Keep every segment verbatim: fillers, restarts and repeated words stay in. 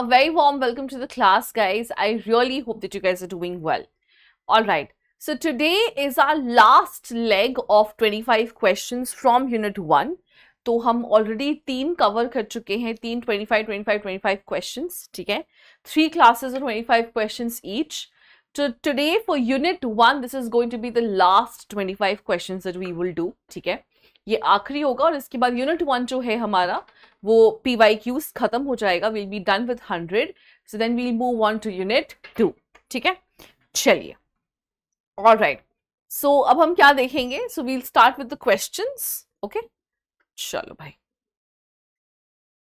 a very warm welcome to the class, guys. I really hope that you guys are doing well. All right. So today is our last leg of twenty-five questions from unit one. तो हम already तीन cover कर चुके हैं, तीन twenty-five, twenty-five, twenty-five questions, ठीक है? Three classes of twenty-five questions each. So today for unit one, this is going to be the last twenty-five questions that we will do, ठीक है? ये आखिरी होगा और इसके बाद unit one जो है हमारा, वो P Y Qs खत्म हो जाएगा, we'll be done with one hundred, so then we'll move on to unit two, ठीक है? चलिए, alright, so अब हम क्या देखेंगे? So we'll start with the questions, okay? Chalo bhai.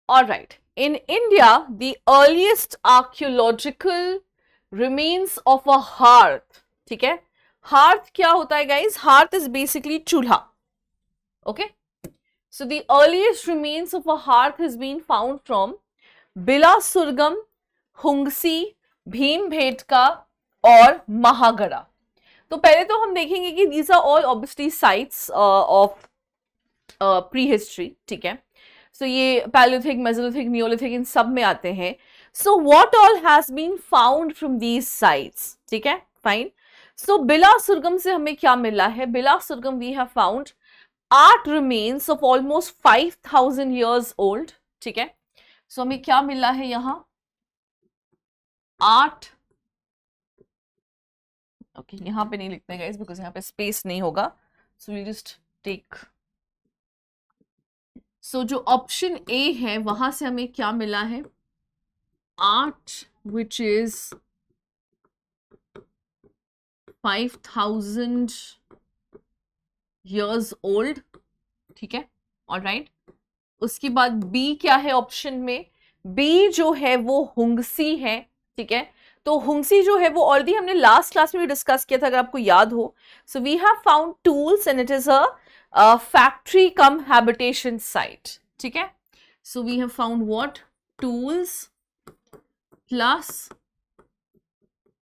All right. In India, the earliest archaeological remains of a hearth. ठीक है? Hearth क्या होता है, guys? Hearth is basically chulha. Okay? So the earliest remains of a hearth has been found from Bila Surgam, Hunsgi, Bhimbetka और Mahagara. तो पहले तो हम देखेंगे कि these are all obviously sites uh, of Uh, prehistory, ठीक है? So ये Paleolithic, Mesolithic, Neolithic इन सब में आते हैं. So what all has been found from these sites, ठीक है? Fine. So Bila Surgam से हमें क्या मिला है? Bila Surgam we have found art remains of almost five thousand years old, ठीक है? So हमें क्या मिला है यहाँ? Art. Okay, यहाँ पे नहीं लिखते guys because यहाँ पे space नहीं होगा. So we just take. So, जो option A है, वहाँ से हमें क्या मिला है? Art, which is five thousand years old, ठीक है? All right. उसके बाद B क्या है option में? B जो है वो Hunsgi है, ठीक है? तो Hunsgi जो है वो already हमने last class में भी discuss किया था, अगर आपको याद हो. So, we have found tools and it is a Uh, factory cum habitation site, ठीक है? So we have found what? Tools plus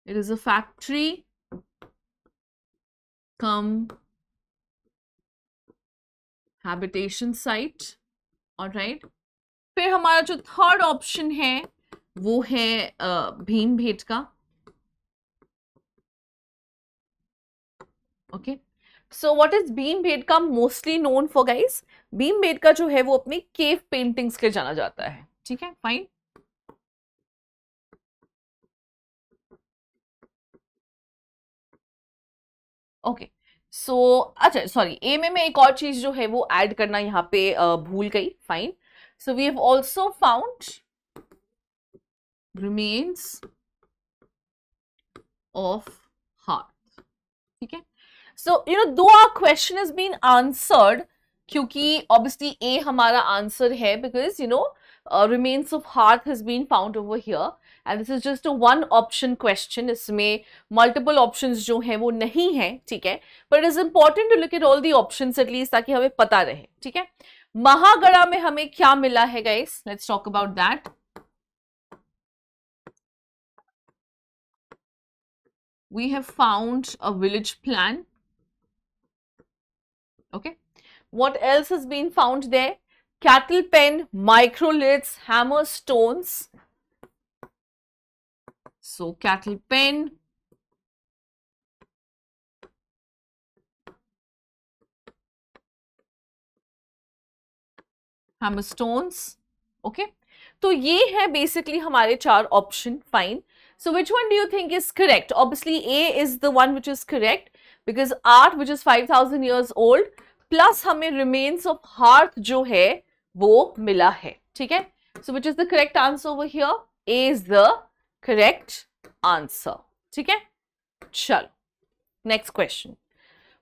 it is a factory cum habitation site, alright? फिर हमारा जो third option है, वो है uh, Bhimbetka, okay? So what is Bhimbetka mostly known for, guys? Bhimbetka जो है वो अपनी cave paintings के जाना जाता है, ठीक है? Fine. Okay. So अच्छा, sorry. A में मैं एक और चीज जो है वो add करना यहाँ पे uh, भूल गई. Fine. So we have also found remains of hearth, ठीक है? So, you know, though our question has been answered, because obviously A hamara answer hai, because, you know, uh, remains of hearth has been found over here. And this is just a one option question. Isme multiple options jo hai, wo nahi hai, theek hai. But it is important to look at all the options at least, taki hame pata rahe, theek hai. Mahagara mein hame kya mila hai, guys? Let's talk about that. We have found a village plan. Okay, what else has been found there? Cattle pen, microliths, hammer stones. So cattle pen, hammer stones. Okay, so ye hai basically hamare char option. Fine. So which one do you think is correct? Obviously A is the one which is correct. Because art which is five thousand years old plus हमें remains of hearth जो है वो मिला है, ठीक है? So which is the correct answer over here? A is the correct answer, ठीक है? चलो, next question.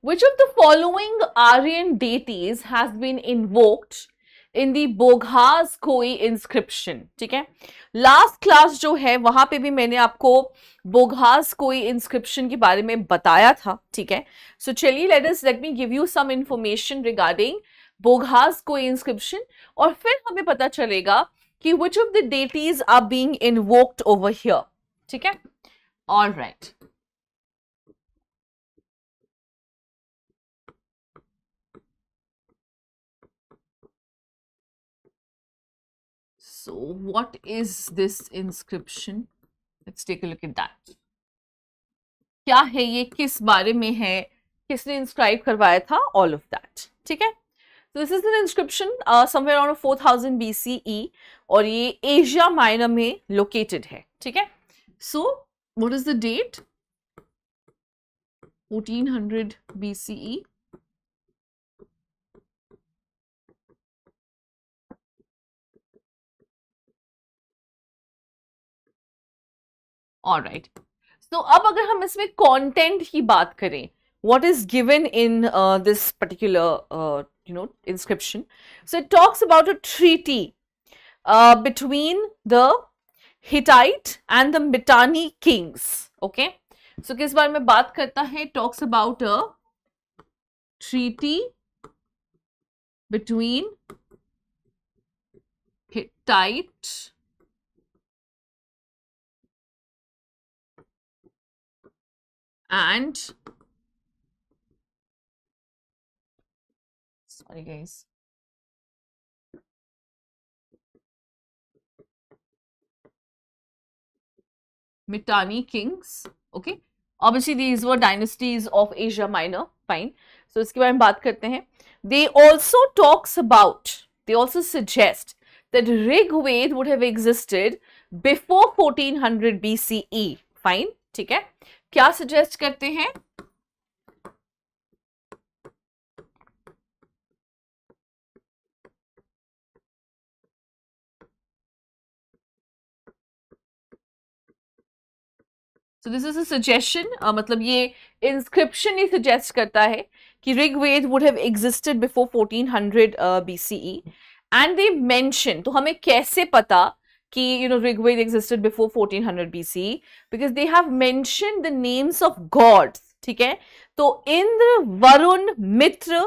Which of the following Aryan deities has been invoked in the Boghaz Koi inscription, ठीक है? Last class जो है वहाँ पे भी मैंने आपको Boghaz Koi inscription के बारे में बताया था, ठीक है? So चलिए let us let me give you some information regarding Boghaz Koi inscription और फिर हमें पता चलेगा कि which of the deities are being invoked over here, ठीक है? All right. So what is this inscription? Let's take a look at that. क्या है ये, किस बारे में है, किसने inscribe करवाया था, all of that. ठीक है. So this is an inscription uh, somewhere around four thousand B C E और ये Asia Minor में located है. ठीक है. So what is the date? fourteen hundred B C E. All right. So अब अगर हम इसमें content की बात करें, what is given in uh, this particular uh, you know inscription? So it talks about a treaty uh, between the Hittite and the Mitanni kings. Okay. So किस बारे में बात करता है? It talks about a treaty between Hittite and sorry guys Mitanni kings. Okay, obviously these were dynasties of Asia Minor. Fine. So iske bare mein baat karte hain. They also talks about, they also suggest that Rigved would have existed before fourteen hundred B C E. Fine. ठीक है. क्या suggest करते हैं? So this is a suggestion, uh, मतलब ये inscription ही suggest करता है कि Rigved would have existed before fourteen hundred B C E and they mention, तो हमें कैसे पता कि you know Rigved existed before fourteen hundred B C E because they have mentioned the names of gods. ठीक है, तो इंद्र, वरुण, मित्र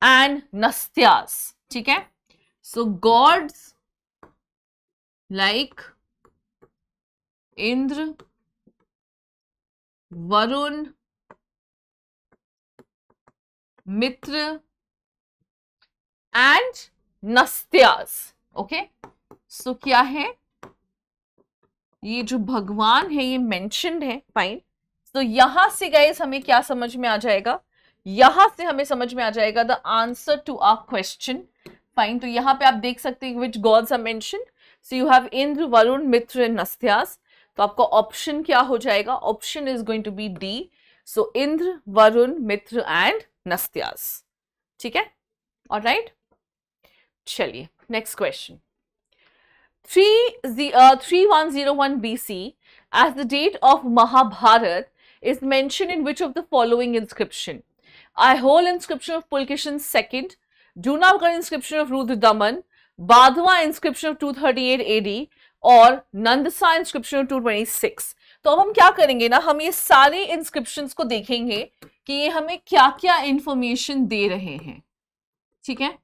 and नस्त्यास. ठीक है, so gods like Indra, Varun, Mitra and नस्त्यास. Okay, so क्या है ये जो भगवान है ये mentioned है. फाइन. तो so, यहां से guys हमें क्या समझ में आ जाएगा, यहां से हमें समझ में आ जाएगा the answer to our question. Fine. तो यहाँ पे आप देख सकते हैं which gods are mentioned. So you have Indra, Varun, Mitra and नस्त्यास. तो आपका ऑप्शन क्या हो जाएगा? Option is going to be D. So Indra, Varun, Mitra and Nasatyas. ठीक है. ऑलराइट. चलिए next question. Three the uh, three one zero one B C as the date of Mahabharat is mentioned in which of the following inscription? Aihole inscription of Pulakeshin the second, Junagadh inscription of Rudradaman, Badwa inscription of two thirty-eight A D और Nandasa inscription of two twenty-six. तो अब हम क्या करेंगे ना, हम ये सारे inscriptions को देखेंगे कि ये हमें क्या क्या information दे रहे हैं. ठीक है.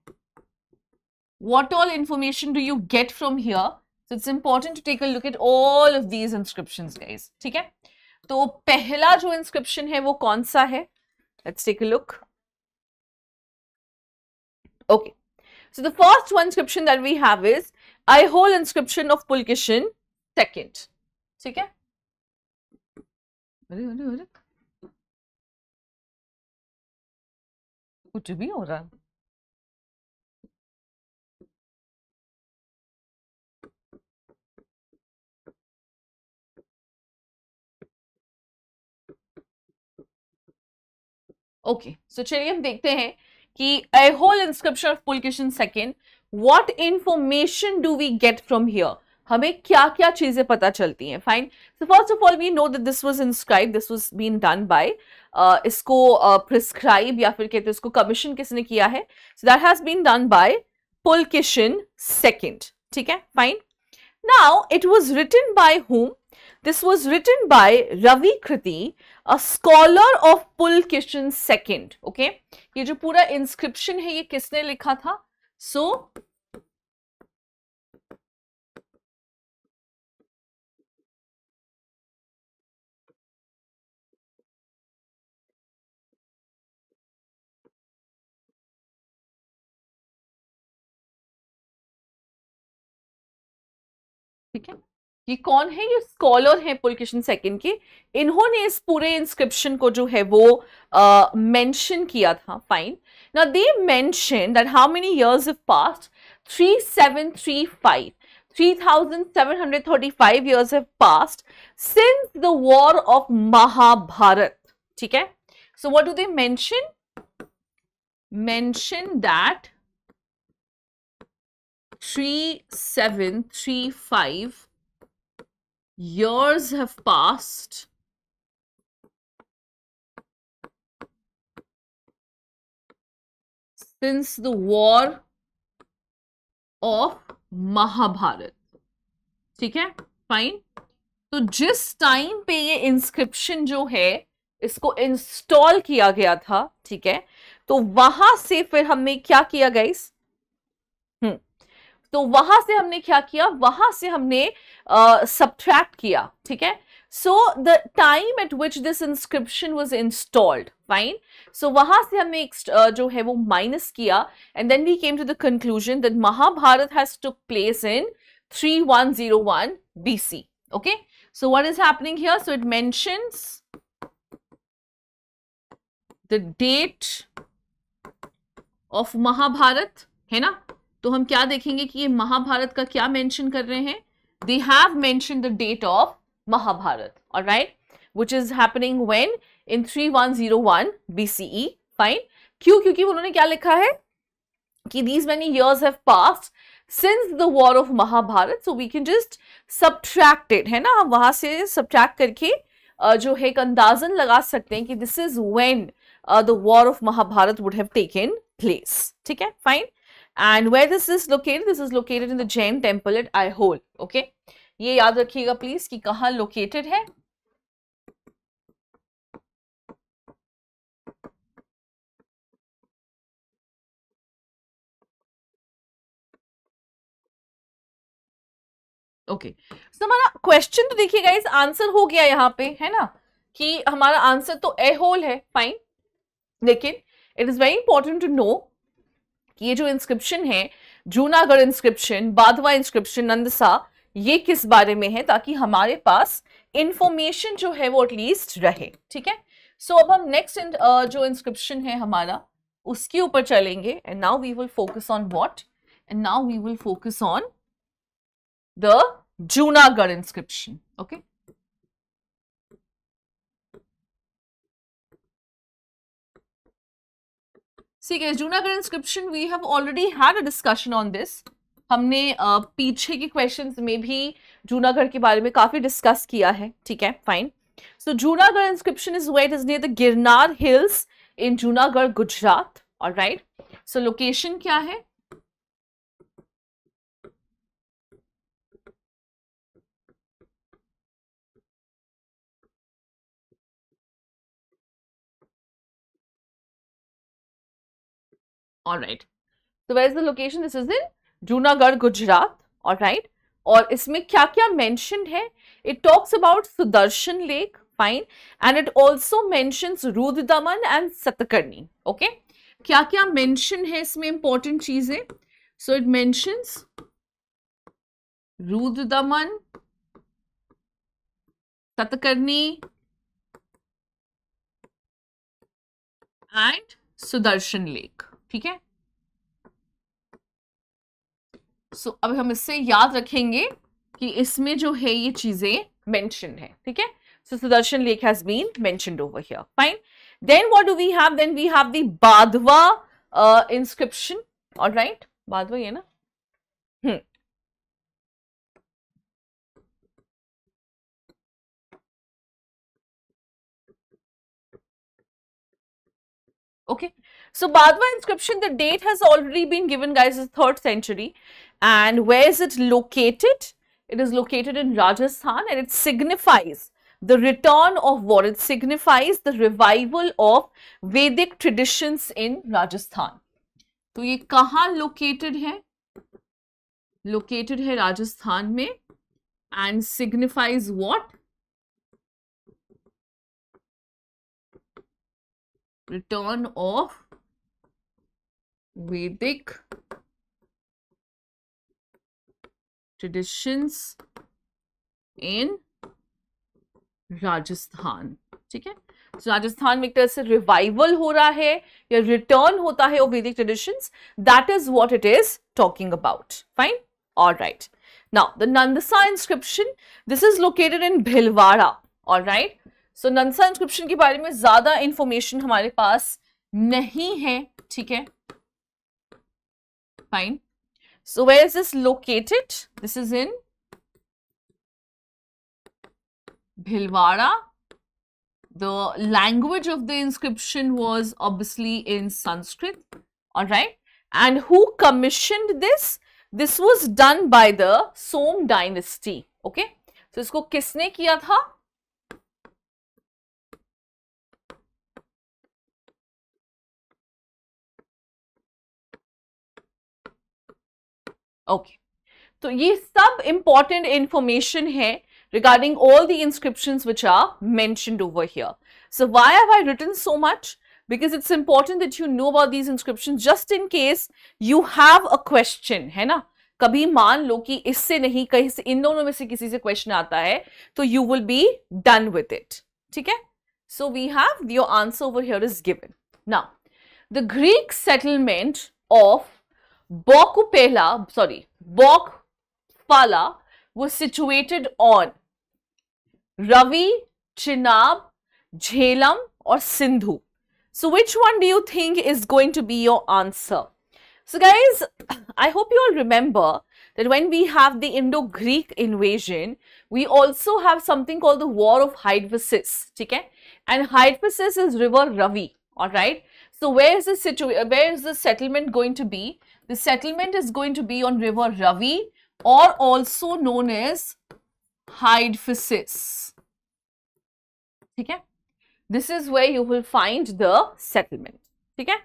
What all information do you get from here? So it's important to take a look at all of these inscriptions, guys. ठीक है. तो पहला जो inscription है वो कौन सा है? Let's take a look. Okay. So the first one inscription that we have is Aihole inscription of Pulakeshin second. ठीक है. अरे अरे अरे. कुछ भी हो रहा. ओके, सो चलिए हम देखते हैं कि Aihole inscription of Pulakeshin second, what information do we get from here? हमें क्या क्या चीजें पता चलती हैं. Fine. So first of all we know that this was inscribed, this was been done by, इसको प्रिस्क्राइब uh, या फिर कहते हैं इसको कमीशन किसने किया है. So that has been done by Pulakeshin second. ठीक है. फाइन. Now it was written by whom? This was written by Ravi Kriti, a scholar of Pulakeshin second. Okay, ये जो पूरा inscription है ये किसने लिखा था? So ठीक है, ये कौन है, ये स्कॉलर है पुलकेशिन सेकंड के, इन्होंने इस पूरे इंस्क्रिप्शन को जो है वो मेंशन uh, किया था. Fine, now they mention that how many years have passed, three seven three five, three thousand seven hundred thirty five years have passed since the war of Mahabharata. ठीक है, so what do they mention, mention that three seven three five years have passed since the war of Mahabharat. ठीक है, fine. तो जिस time पे ये inscription जो है इसको इंस्टॉल किया गया था, ठीक है, तो वहां से फिर हमने क्या किया गाइस, हम्म तो वहां से हमने क्या किया, वहां से हमने सब्ट्रैक्ट uh, किया. ठीक है, so the time at which this inscription was installed. Fine, so वहां से हमने uh, जो है वो माइनस किया and then we came to the conclusion that Mahabharat has took place in three one zero one BC. Okay, so what is happening here, so it mentions the date of Mahabharat, है ना, तो हम क्या देखेंगे कि ये महाभारत का क्या मेंशन कर रहे हैं, they have mention the date of Mahabharata, alright, which is happening when, in three one zero one BCE. Fine, क्यों, क्योंकि उन्होंने क्या लिखा है कि these many years have passed since the war of Mahabharata, so we can just subtract it, है ना, हम वहां से सब्ट्रैक्ट करके जो है एक अंदाजन लगा सकते हैं कि this is when the war of Mahabharata would have taken place. ठीक है, fine. And where this is located? This is located in the Jain temple at Aihole. Okay, ये याद रखिएगा प्लीज कि कहाँ located है. Okay, so हमारा question तो देखिए guys, आंसर हो गया यहाँ पे, है ना, कि हमारा आंसर तो Aihole है. Fine, लेकिन it is very important to know ये जो इंस्क्रिप्शन है, जूनागढ़ इंस्क्रिप्शन, बादवा इंस्क्रिप्शन, नंदसा, ये किस बारे में है, ताकि हमारे पास इंफॉर्मेशन जो है वो एटलीस्ट रहे. ठीक है, सो so, अब हम नेक्स्ट uh, जो इंस्क्रिप्शन है हमारा उसके ऊपर चलेंगे. And now we will focus on what, and now we will focus on the Junagadh inscription. Okay, ठीक है, Junagadh inscription we have already had a discussion on this. हमने uh, पीछे के क्वेश्चंस में भी जूनागढ़ के बारे में काफी डिस्कस किया है. ठीक है, fine. So Junagadh inscription is where, it is near the Girnar hills in Junagadh, Gujarat. Alright, so location क्या है, ऑलराइट, तो where is the location, this is in Junagadh, Gujarat. Alright, और इसमें क्या क्या मेंशन है, it talks about Sudarshan lake. Fine, and it also mentions Rudradaman and Satakarni. Okay, क्या क्या मेंशन है इसमें, इंपॉर्टेंट चीजें, so it mentions Rudradaman, Satakarni and Sudarshan lake. ठीक है, सो so, अब हम इससे याद रखेंगे कि इसमें जो है ये चीजें मेंशन है. ठीक है, so Sudarshan lake has been mentioned over here. Fine, then what do we have, then we have the Badwa inscription. Alright, Badwa ये ना, hmm okay, so Badwa inscription, the date has already been given guys, is third century, and where is it located, it is located in Rajasthan, and it signifies the return of war, it signifies the revival of Vedic traditions in Rajasthan. तो ये कहाँ located है, located है Rajasthan में, and signifies what, return of Vedic traditions in Rajasthan. ठीक है, so, Rajasthan में एक तरह से रिवाइवल हो रहा है या रिटर्न होता है of Vedic traditions. That is what it is talking about. Fine, alright. Now the Nandsa inscription, this is located in Bhilwara. Alright, so Nandsa inscription के बारे में ज्यादा इंफॉर्मेशन हमारे पास नहीं है. ठीक है, fine. So where is this located? This is in Bhilwara. The language of the inscription was obviously in Sanskrit. All right, and who commissioned this? This was done by the Song dynasty. Okay, so इसको किसने किया था? Okay, तो ये सब important information है regarding all the inscriptions which are mentioned over here. So why have I written so much? Because it's important that you know about these inscriptions just in case you have a question, है ना? कभी मान लो कि इससे नहीं कहीं से इन दोनों में से किसी से question आता है, तो you will be done with it. ठीक है? So we have your answer over here is given. Now, the Greek settlement of Bokupela, sorry, Bokphala was situated on Ravi, Chenab, Jhelum or Sindhu. So which one do you think is going to be your answer? So guys, I hope you all remember that when we have the Indo-Greek invasion, we also have something called the War of Hydaspes. Okay? And Hydaspes is river Ravi. Alright. So where is the situ- where is the settlement going to be? The settlement is going to be on river Ravi, or also known as Hydaspes. ठीक है? This is where you will find the settlement. ठीक है?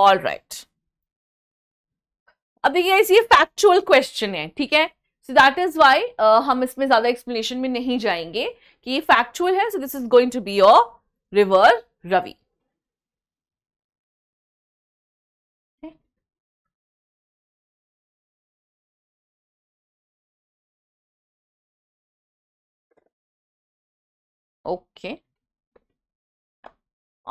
All right. अब देखिए guys, ये factual question है. ठीक है? So that is why uh, हम इसमें ज़्यादा explanation में नहीं जाएंगे कि ये factual है. So this is going to be your river Ravi. Okay,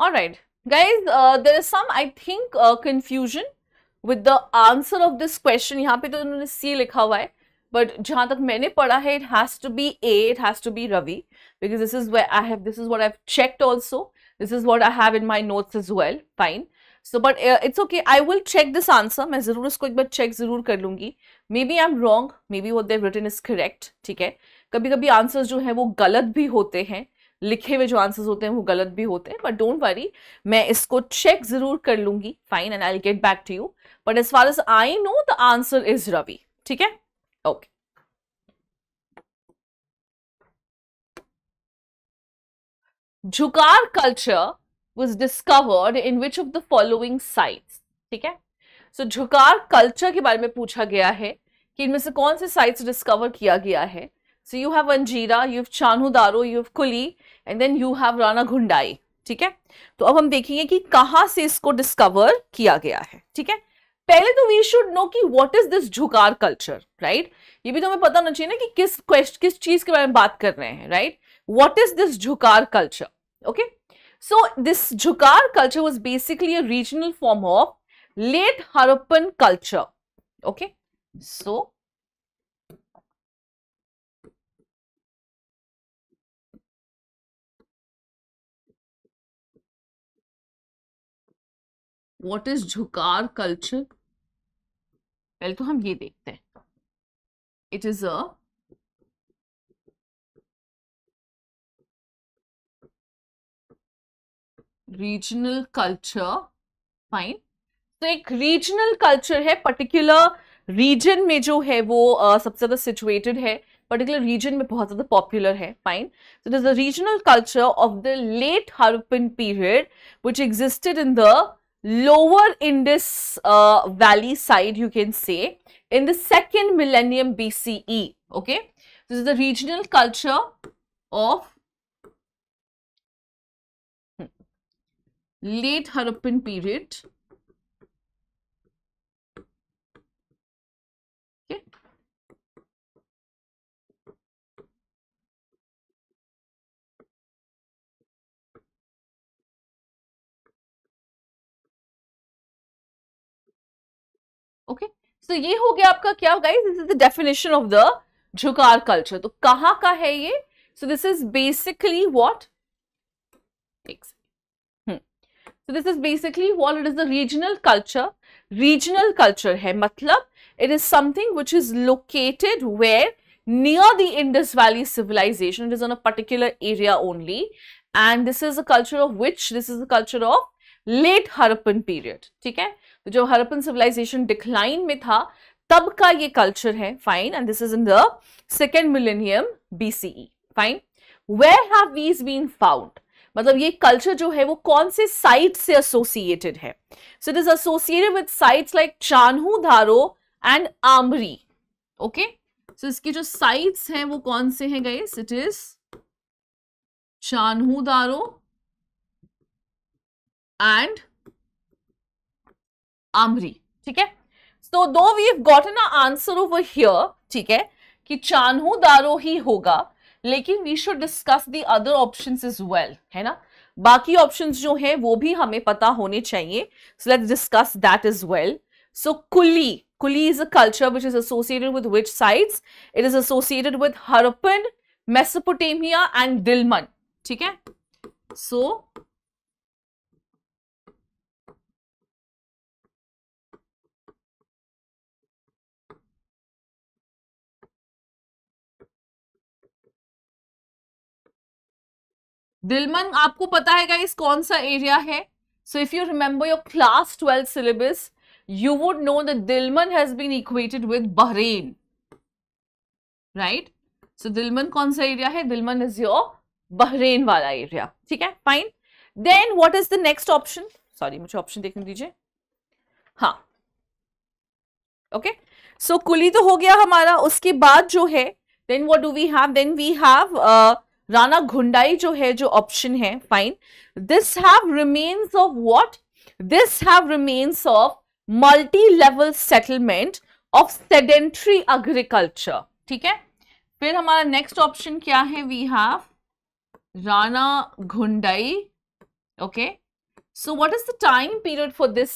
all right guys, uh, there is some I think uh, confusion with the answer of this question. यहाँ पे तो उन्होंने C लिखा हुआ है, but जहाँ तक मैंने पढ़ा है it has to be A, it has to be Ravi, because this is where I have, this is what I've checked also, this is what I have in my notes as well. Fine, so but uh, it's okay, I will check this answer. मैं जरूर इसको एक बार check जरूर कर लूँगी. Maybe I'm wrong, maybe what they've written is correct. ठीक है, कभी कभी answers जो हैं वो गलत भी होते हैं, लिखे हुए जो आंसर्स होते हैं वो गलत भी होते हैं, बट डोंट वरी, मैं इसको चेक जरूर कर लूंगी. Fine, and I will get back to you, but as far as I know the answer is Ravi. ठीक है, okay. Jhukar culture was discovered in which of the following sites. ठीक है, सो झुकार culture के बारे में पूछा गया है कि इनमें से कौन से साइट्स डिस्कवर किया गया है. So you have Anjira, you have Chanhudaro, you have Kuli, and then you have Rana Ghundai. ठीक है, तो अब हम देखेंगे कि कहाँ से इसको डिस्कवर किया गया है. ठीक है, पहले तो वी शुड नो कि what is this Jhukar culture, right? ये भी तो हमें पता होना चाहिए ना कि किस क्वेश्चन किस चीज के बारे में बात कर रहे हैं, right? What is this Jhukar culture? Okay, so this Jhukar culture was basically a regional form of late Harappan culture. Okay, so What is Jhukar culture? पहले तो हम ये देखते हैं. It is a regional culture. Fine. तो एक regional culture है, particular region में जो है वो uh, सबसे ज़्यादा situated है, particular region में बहुत ज़्यादा popular है. Fine. So it is a regional culture of the late Harappan period which existed in the lower Indus uh, valley side, you can say, in the second millennium B C E. Okay, this is the regional culture of late Harappan period. Okay, okay so ये हो गया आपका क्या guys, this is the definition of the Jhukar culture. तो कहाँ का है ये? So this is basically what So this is basically what it is, the regional culture. Regional culture है मतलब it is something which is located where near the Indus Valley civilization. It is on a particular area only, and this is a culture of which this is the culture of late Harappan period. ठीक है, तो जब Harappan civilization decline में था तब का ये culture है, fine, and this is in the second millennium B C E, fine. Where have these been found? मतलब ये कल्चर जो है वो कौन से साइट से एसोसिएटेड है? So it is associated with sites like Chanhudaro and Amri, okay? So इसकी जो साइट्स हैं वो कौन से हैं guys? It is Chanhudaro and Amri, ठीक है? So though we have gotten a answer over here, ठीक है, कि चान्हुधारो ही होगा, लेकिन we should discuss the other options as well, है ना? बाकी ऑप्शंस जो हैं वो भी हमें पता होने चाहिए, so let's discuss that as well. So Kulli, Kulli is a culture which is associated with which sites? It is associated with Harappan, Mesopotamia and Dilmun, ठीक है? सो दिलमन आपको पता है गाइस कौन सा एरिया है? So if you remember your class twelfth syllabus you would know that Dilmun has been equated with Bahrain, right? So Dilmun कौन सा एरिया है? दिलमन इज योर बहरेन वाला एरिया, ठीक है, fine. Then what is the next option? Sorry, मुझे option देखने दीजिए। हाँ, ओके, सो कुली तो हो गया हमारा, उसके बाद जो है then what do we have? Then we have Rana Ghundai जो है, जो ऑप्शन है, fine. This have remains of what? This have remains of multi level settlement of sedentary agriculture, ठीक है? फिर हमारा नेक्स्ट ऑप्शन क्या है? We have Rana Ghundai, okay. So what is the time period for this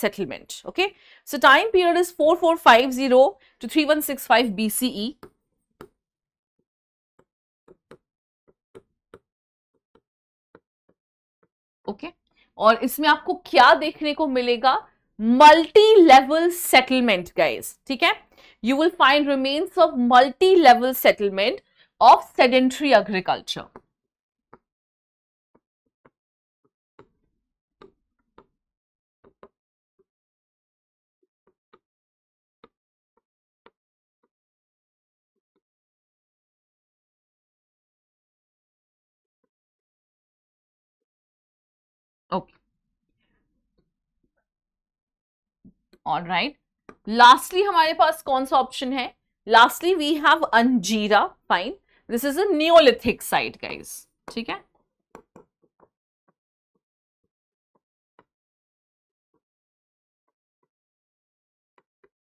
settlement? Okay, so time period is four four five zero two three one six five B C E. Okay okay. और इसमें आपको क्या देखने को मिलेगा? Multi level settlement guys, ठीक है? You will find remains of multi level settlement of sedentary agriculture. Okay. All right. Lastly, हमारे पास कौन सा ऑप्शन है? Lastly, we have Anjira. Fine. This is a Neolithic site, guys. ठीक है?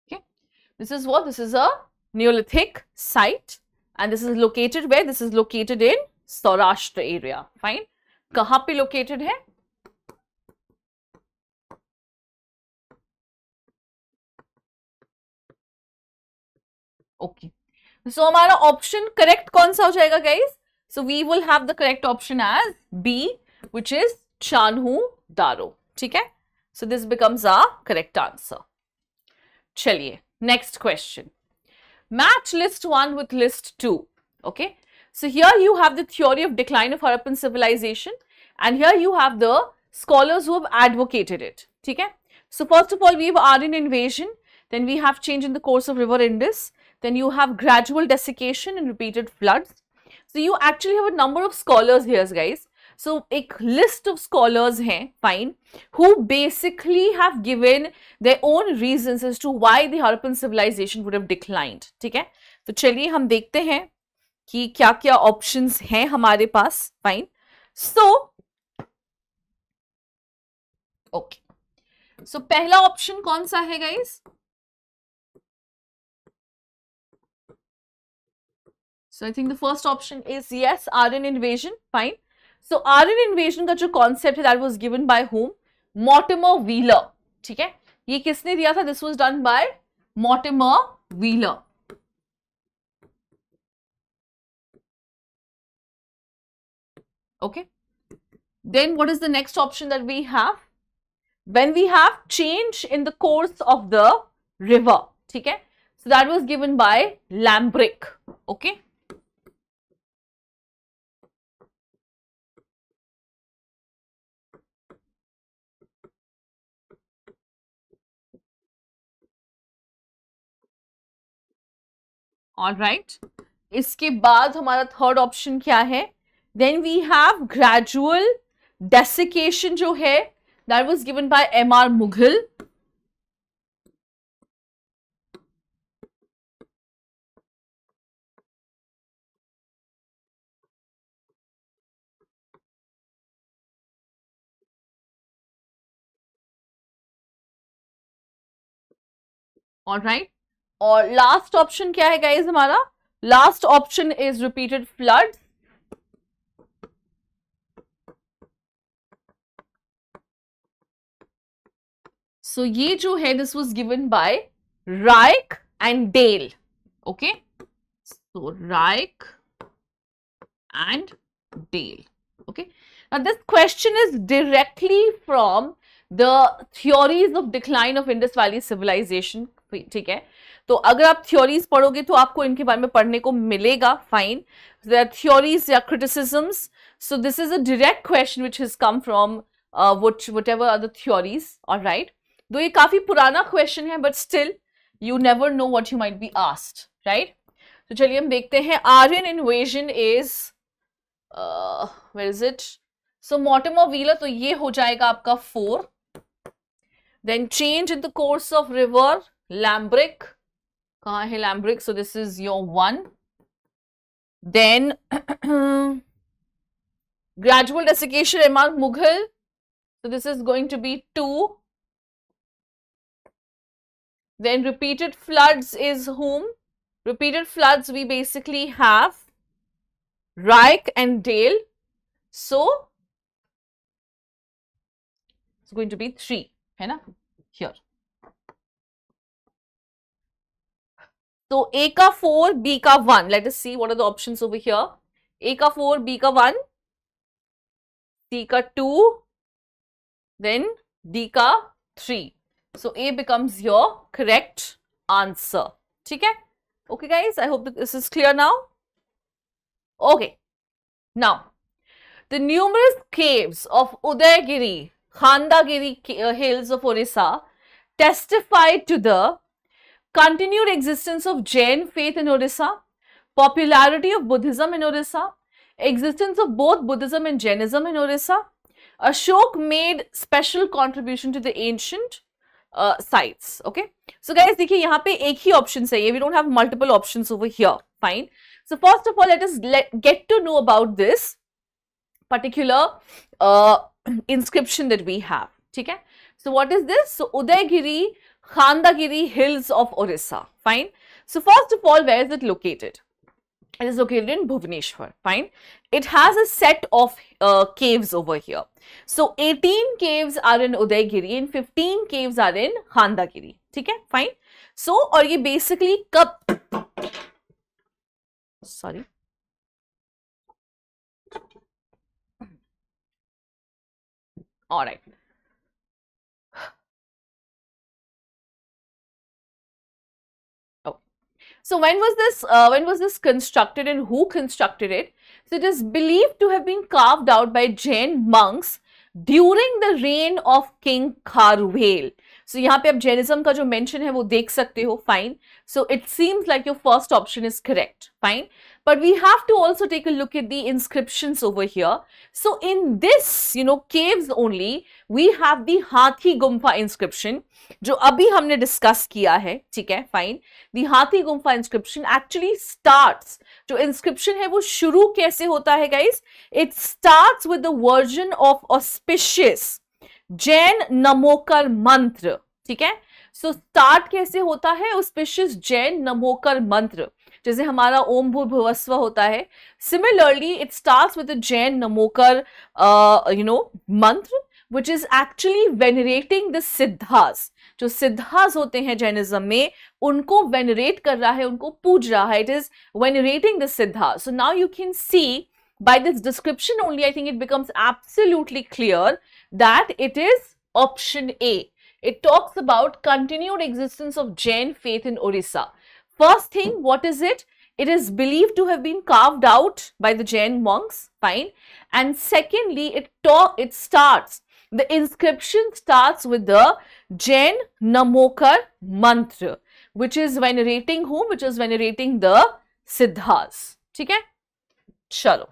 Okay. This is what? This is a Neolithic site, and this is located where? This is located in Saurashtra area. Fine. कहाँ पे located है? Okay, सो हमारा option correct कौन सा हो जाएगा guys? So we will have the correct option as B, which is Chanhudaro, ठीक है? So this becomes a correct answer. चलिए next question, match list one with list two. Okay, so here you have the theory of decline of Harappan civilization and here you have the scholars who have advocated it, ठीक है? So first of all we have Aryan invasion, then we have change in the course of river Indus, then you have gradual desiccation and repeated floods. So you actually have a number of scholars here, guys. So ek list of scholars hain, fine, who basically have given their own reasons as to why the Harappan civilization would have declined, theek hai? To chaliye hum dekhte hain ki kya kya options hain hamare paas, fine. So okay, so pehla option kaun sa hai guys? So I think the first option is yes, Aryan invasion, fine. So Aryan invasion का जो concept है that was given by whom? Mortimer Wheeler, ठीक है? ये किसने दिया था? This was done by Mortimer Wheeler. Okay, then what is the next option that we have? When we have change in the course of the river, ठीक है? So that was given by Lambrick. Okay. All right. इसके बाद हमारा third option क्या है? Then we have gradual desiccation जो है that was given by M R Mughal. All right. और लास्ट ऑप्शन क्या है गाइज हमारा? Last option is repeated flood. So ये जो है this was given by Raikes and del. Okay, so Raikes and del. Okay, now this question is directly from the theories of decline of Indus valley civilization. ठीक है, तो अगर आप theories पढ़ोगे तो आपको इनके बारे में पढ़ने को मिलेगा. फाइन, देयर आर थ्योरीज या criticisms. So this is a direct question which has come from whatever other theories. Alright, तो ये काफी पुराना क्वेश्चन है but still you never know what you might be asked, right? तो चलिए हम देखते हैं. Aryan invasion is where is it? So Mortimer Wheeler, तो ये हो जाएगा आपका four. Then change in the course of river, Lambrick. कहाँ है Lambrick? So this is your one. Then gradual desiccation among Mughal, so this is going to be two. Then repeated floods is whom? Repeated floods we basically have Raik and Dale, so it's going to be three, है ना? Here. So A ka four, B ka one. Let us see what are the options over here. A ka four, B ka one, C ka two, then D ka three. So A becomes your correct answer. ठीक है? Okay guys, I hope that this is clear now. Okay. Now, the numerous caves of Udaygiri, Khandagiri hills of Orissa testify to the continued existence of Jain faith in Orissa, popularity of Buddhism in Orissa, existence of both Buddhism and Jainism in Orissa. Ashok made special contribution to the ancient Uh, sites. Okay, so guys देखिए यहाँ पे एक ही option है ये. We don't have multiple options over here. Fine. So first of all, let us let, get to know about this particular uh, inscription that we have. ठीक है? So what is this? So Udaygiri, Khandagiri hills of Orissa. Fine. So first of all, where is it located? It is located in Bhubaneswar. Fine. It has a set of uh, caves over here. So eighteen caves are in Udaygiri and fifteen caves are in Khandagiri. ठीक है? Fine. So और ये basically कब? Sorry. All right. So when was this uh, when was this constructed and who constructed it? So it is believed to have been carved out by Jain monks during the reign of King Kharuvel. So यहाँ पे आप Jainism का जो mention है वो देख सकते हो. Fine. So it seems like your first option is correct. Fine. But we have to also take a look at the inscriptions over here. So in this, you know, caves only, we have the Hathi Gumpha inscription, जो अभी हमने discuss किया है. ठीक है? Fine. The Hathi Gumpha inscription actually starts. जो inscription है वो शुरू कैसे होता है, guys? It starts with the version of auspicious Jain Namokar मंत्र. ठीक है? सो so, स्टार्ट कैसे होता है? ऑस्पिशियस जैन नमोकर मंत्र, जैसे हमारा ओम भूर्भुवः स्वः होता है. Similarly it starts with Jain Namokar you know mantra which is actually venerating the siddhas. जो सिद्धास होते हैं जैनिज्म में उनको venerate कर रहा है, उनको पूज रहा है. It is venerating the siddhas. So now you can see by this description only, I think it becomes absolutely clear that it is option A. It talks about continued existence of Jain faith in Orissa. First thing, what is it? It is believed to have been carved out by the Jain monks, fine. And secondly, it talk, it starts, the inscription starts with the Jain Namokar Mantra, which is venerating whom? Which is venerating the Siddhas. Okay? Chalo.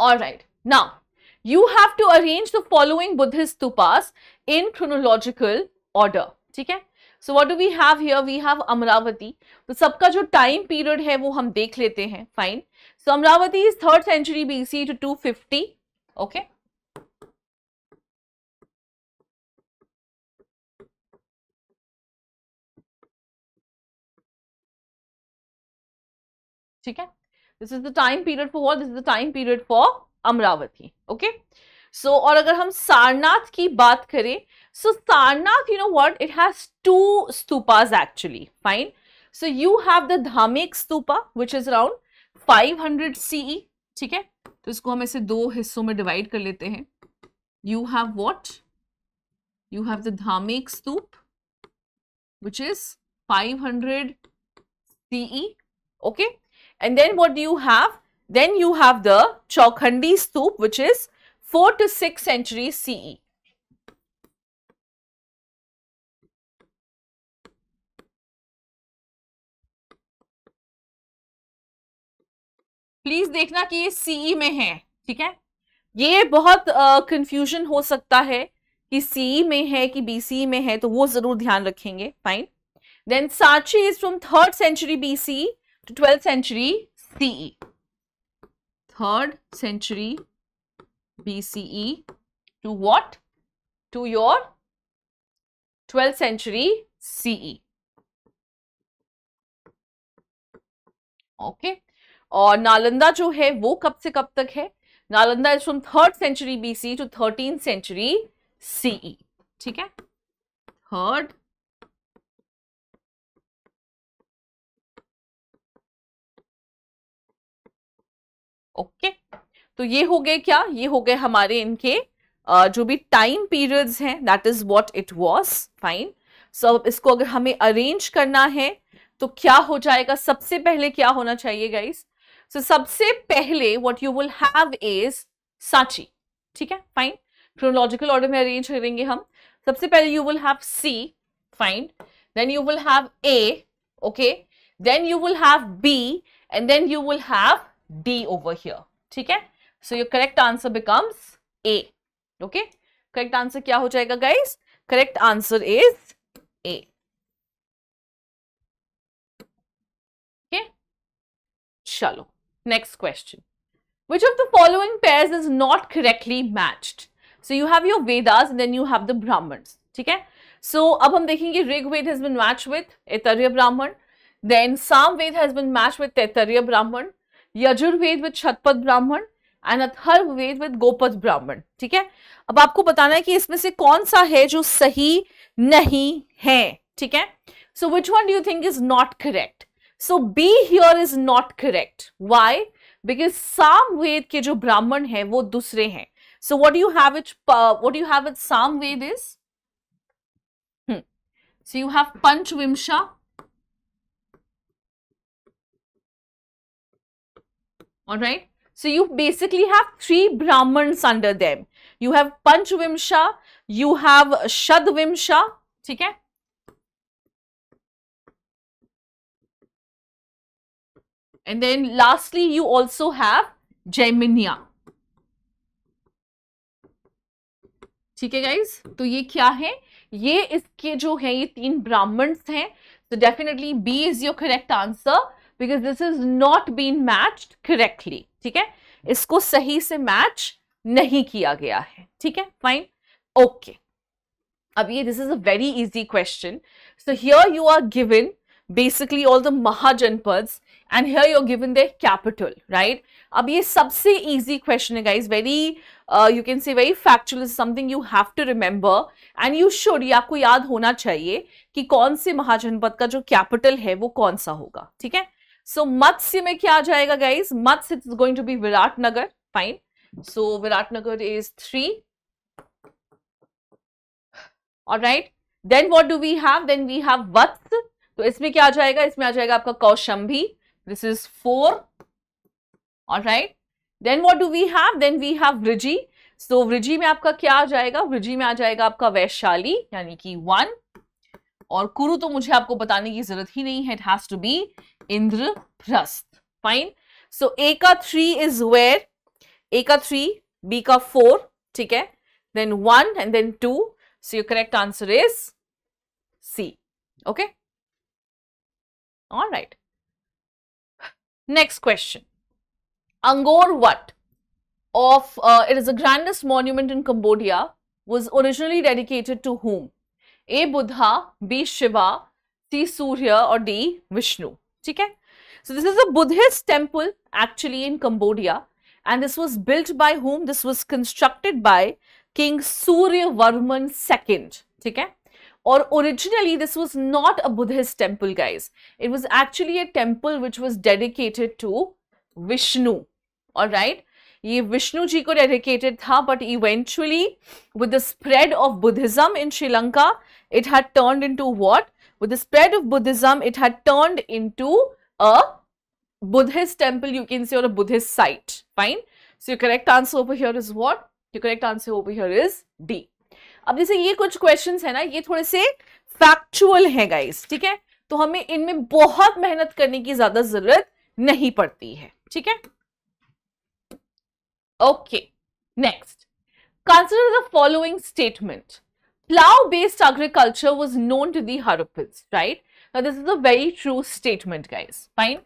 Alright. Now, you have to arrange the following Buddhist stupas in chronological order. Okay? So, what do we have here? We have Amravati. So, sabka jo time period hai, wo hum dekh lete hain. Fine. So, Amravati is third century B C to two fifty. Okay. Okay. This is the time period for what? This is the time period for Amravati. Okay. So, और अगर हम Sarnath की बात करें, so Sarnath, you know what? It has two stupas actually. Fine. So, you have the Dhamek stupa, which is around five hundred C E. ठीक है? तो इसको हम ऐसे दो हिस्सों में divide कर लेते हैं. You have what? You have the Dhamek stupa, which is five hundred C E. Okay. And then what do you have? Then you have the Chaukhandi stupa, which is fourth to sixth century C E. Please देखना कि ये C E में है, ठीक है? ये बहुत confusion uh, हो सकता है कि C E में है कि B C E में है, तो वो जरूर ध्यान रखेंगे. Fine. Then Sanchi is from third century B C to twelfth century C E. third century B C E to what? To your twelfth century C E. Okay. और नालंदा जो है वो कब से कब तक है? Nalanda is from third century B C to thirteenth century C E. ठीक है? Third okay okay. तो ये हो गए क्या? ये हो गए हमारे इनके आ, जो भी टाइम पीरियड्स हैं, that is what it was. Fine. So अब इसको अगर हमें अरेंज करना है तो क्या हो जाएगा? सबसे पहले क्या होना चाहिए गाइस? सो so, सबसे पहले what you will have is Sanchi. ठीक है? फाइन. क्रोनोलॉजिकल ऑर्डर में अरेंज करेंगे हम. सबसे पहले you will have C. Fine. Then you will have A. Okay. Then you will have B and then you will have D over here. ठीक है? So your correct answer becomes A. Okay? Correct answer क्या हो जाएगा guys? Correct answer is A. Okay? चलो. Next question. Which of the following pairs is not correctly matched? So you have your Vedas and then you have the Brahmins. ठीक है? So अब हम देखेंगे Rig Ved has been matched with Aitarya Brahman. Then Sam Ved has been matched with Taitarya Brahman. Yajurveda with Shatapatha Brahmana and Atharvaveda with Gopatha ब्राह्मण. ठीक है? अब आपको बताना है कि इसमें से कौन सा है जो सही नहीं है. ठीक है? So which one do you think is not correct? So B here is not correct. Why? Because Samaveda के जो ब्राह्मण हैं वो दूसरे हैं. So what do you have it what do you have it Samaveda is so you have Panchavimsha. Alright, so you basically have three Brahmins under them. You have Panchvimsha, you have Shadvimsha, ठीक है? And then lastly, you also have Jaiminiya. ठीक है guys? तो ये क्या है? ये इसके जो है ये तीन Brahmins हैं. So definitely B is your correct answer. Because this is not been matched correctly. ठीक है? इसको सही से match नहीं किया गया है. ठीक है? Fine? Okay. अब ये this is a very easy question. So here you are given basically all the Mahajanpads, and here you're given their capital, right? Ab ye sabse easy question hai, guys. Very, uh, you can say very factual, is something you have to remember, and you should, ye aapko yaad hona chahiye ki kaun se Mahajanpad ka jo capital hai, wo kaun sa hoga, theek hai? So, Matsya mein kya jayega, guys? Matsya is going to be Viratnagar, fine. So, Viratnagar is three. Alright, then what do we have? Then we have Vats. So, isme kya jayega? Isme aa jayega aapka Kaushambi. This is four. Alright, then what do we have? Then we have Vriji. So, Vriji mein aapka kya jayega? Vriji mein aa jayega aapka Vaishali, yani ki one. Aur Kuru to mujhe aapko batane ki zarurat hi nahi hai. It has to be Indraprasth. Fine. So, A ka three is where? A ka three, B ka four, theek hai? Then one and then two. So, your correct answer is C. Okay. All right. Next question. Angkor Wat of, uh, it is the grandest monument in Cambodia, was originally dedicated to whom? A. Buddha, B. Shiva, C. Surya, or D. Vishnu. Okay? So, this is a Buddhist temple actually in Cambodia, and this was built by whom? This was constructed by King Suryavarman the second. Okay? Or originally, this was not a Buddhist temple, guys. It was actually a temple which was dedicated to Vishnu. Alright? Ye Vishnu ji ko dedicated tha, but eventually with the spread of Buddhism in Sri Lanka, it had turned into what? With the spread of Buddhism, it had turned into a Buddhist temple, you can say, or a Buddhist site. Fine. So, your correct answer over here is what? Your correct answer over here is D. Now, these are some questions, na, ye thode se factual hai, guys. So, we don't need to do much work in these. Okay, next. Consider the following statement. Plough-based agriculture was known to the Harappas, right? Now, this is a very true statement, guys, fine.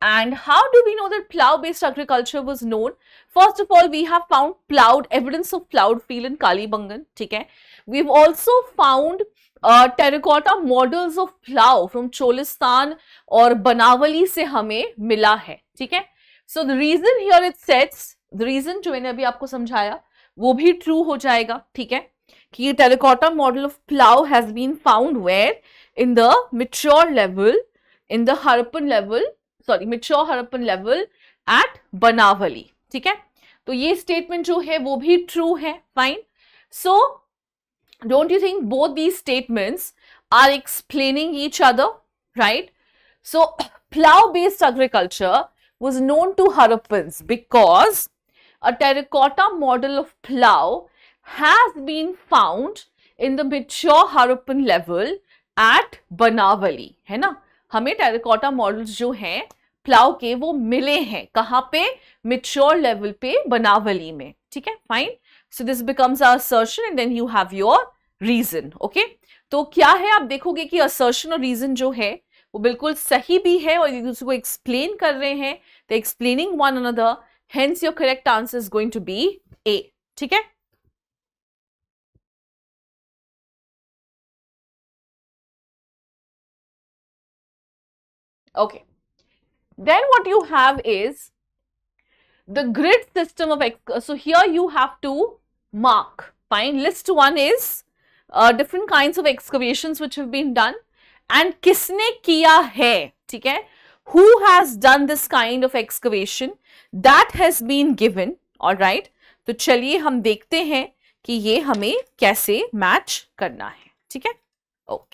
And how do we know that plough-based agriculture was known? First of all, we have found ploughed, evidence of ploughed field in Kalibangan, okay? We've also found uh, terracotta models of plough from Cholistan or Banawali se hame mila hai, okay? So, the reason here it says, the reason जो मैंने अभी आपको समझाया वो भी true हो जाएगा, ठीक है? कि ये terracotta model of plough has been found where? In the mature level, in the Harappan level, sorry, mature Harappan level at Banawali, ठीक है? तो ये statement जो है वो भी true है, fine? So, don't you think both these statements are explaining each other, right? So, plough-based agriculture was known to Harappans because a terracotta model of plough has been found in the mature Harappan level at Banawali, है ना? हमें terracotta models जो हैं plough के वो मिले हैं कहाँ पे? Mature level पे Banawali में, ठीक है? Fine. So this becomes our assertion and then you have your reason, okay? तो क्या है आप देखोगे कि assertion और reason जो है वो बिल्कुल सही भी है और एक दूसरे को एक्सप्लेन कर रहे हैं. They're explaining one another. Hence your correct answer is going to be A. ठीक है? Okay. Then what you have is the grid system of, so here you have to mark. Fine. List one is uh, different kinds of excavations which have been done. And किसने किया है, ठीक है? Who has done this kind of excavation that has been given, all right? तो चलिए हम देखते हैं कि ये हमें कैसे मैच करना है, ठीक है? Okay.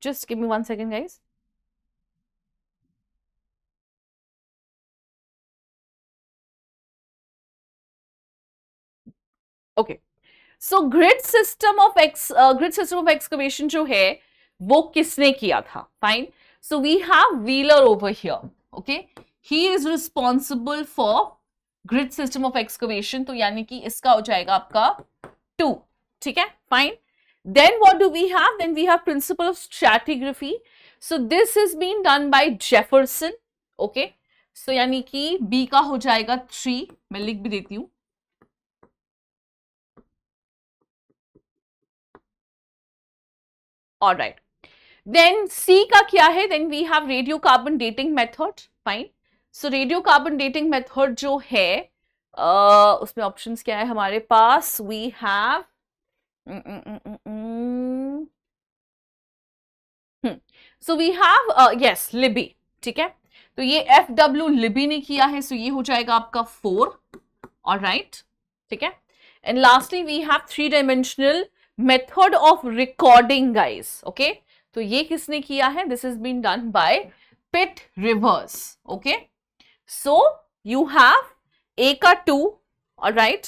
Just give me one second, guys. Okay. So, grid system of ex uh, grid system of excavation जो है वो किसने किया था? Fine. So, we have Wheeler over here. Okay. He is responsible for grid system of excavation, तो यानी कि इसका हो जाएगा आपका टू. ठीक है, fine. Then what do we have? Then we have principle of stratigraphy. So this is been done by Jefferson. Okay, so यानी कि बी का हो जाएगा थ्री. मैं लिख भी देती हूं. ऑल राइट, देन सी का क्या है? Then we have radio carbon dating method. Fine. So radio carbon dating method जो है uh, उसमें ऑप्शंस क्या है हमारे पास? We have so we have yes Libby. ठीक है, तो ये एफ डब्ल्यू लिबी ने किया है. सो so ये हो जाएगा आपका फोर. ऑल राइट, ठीक है. And lastly we have three dimensional method of recording guys. Okay, तो ये किसने किया है? This is been done by Pitt Rivers. Okay, so you have A का टू, ऑलराइट,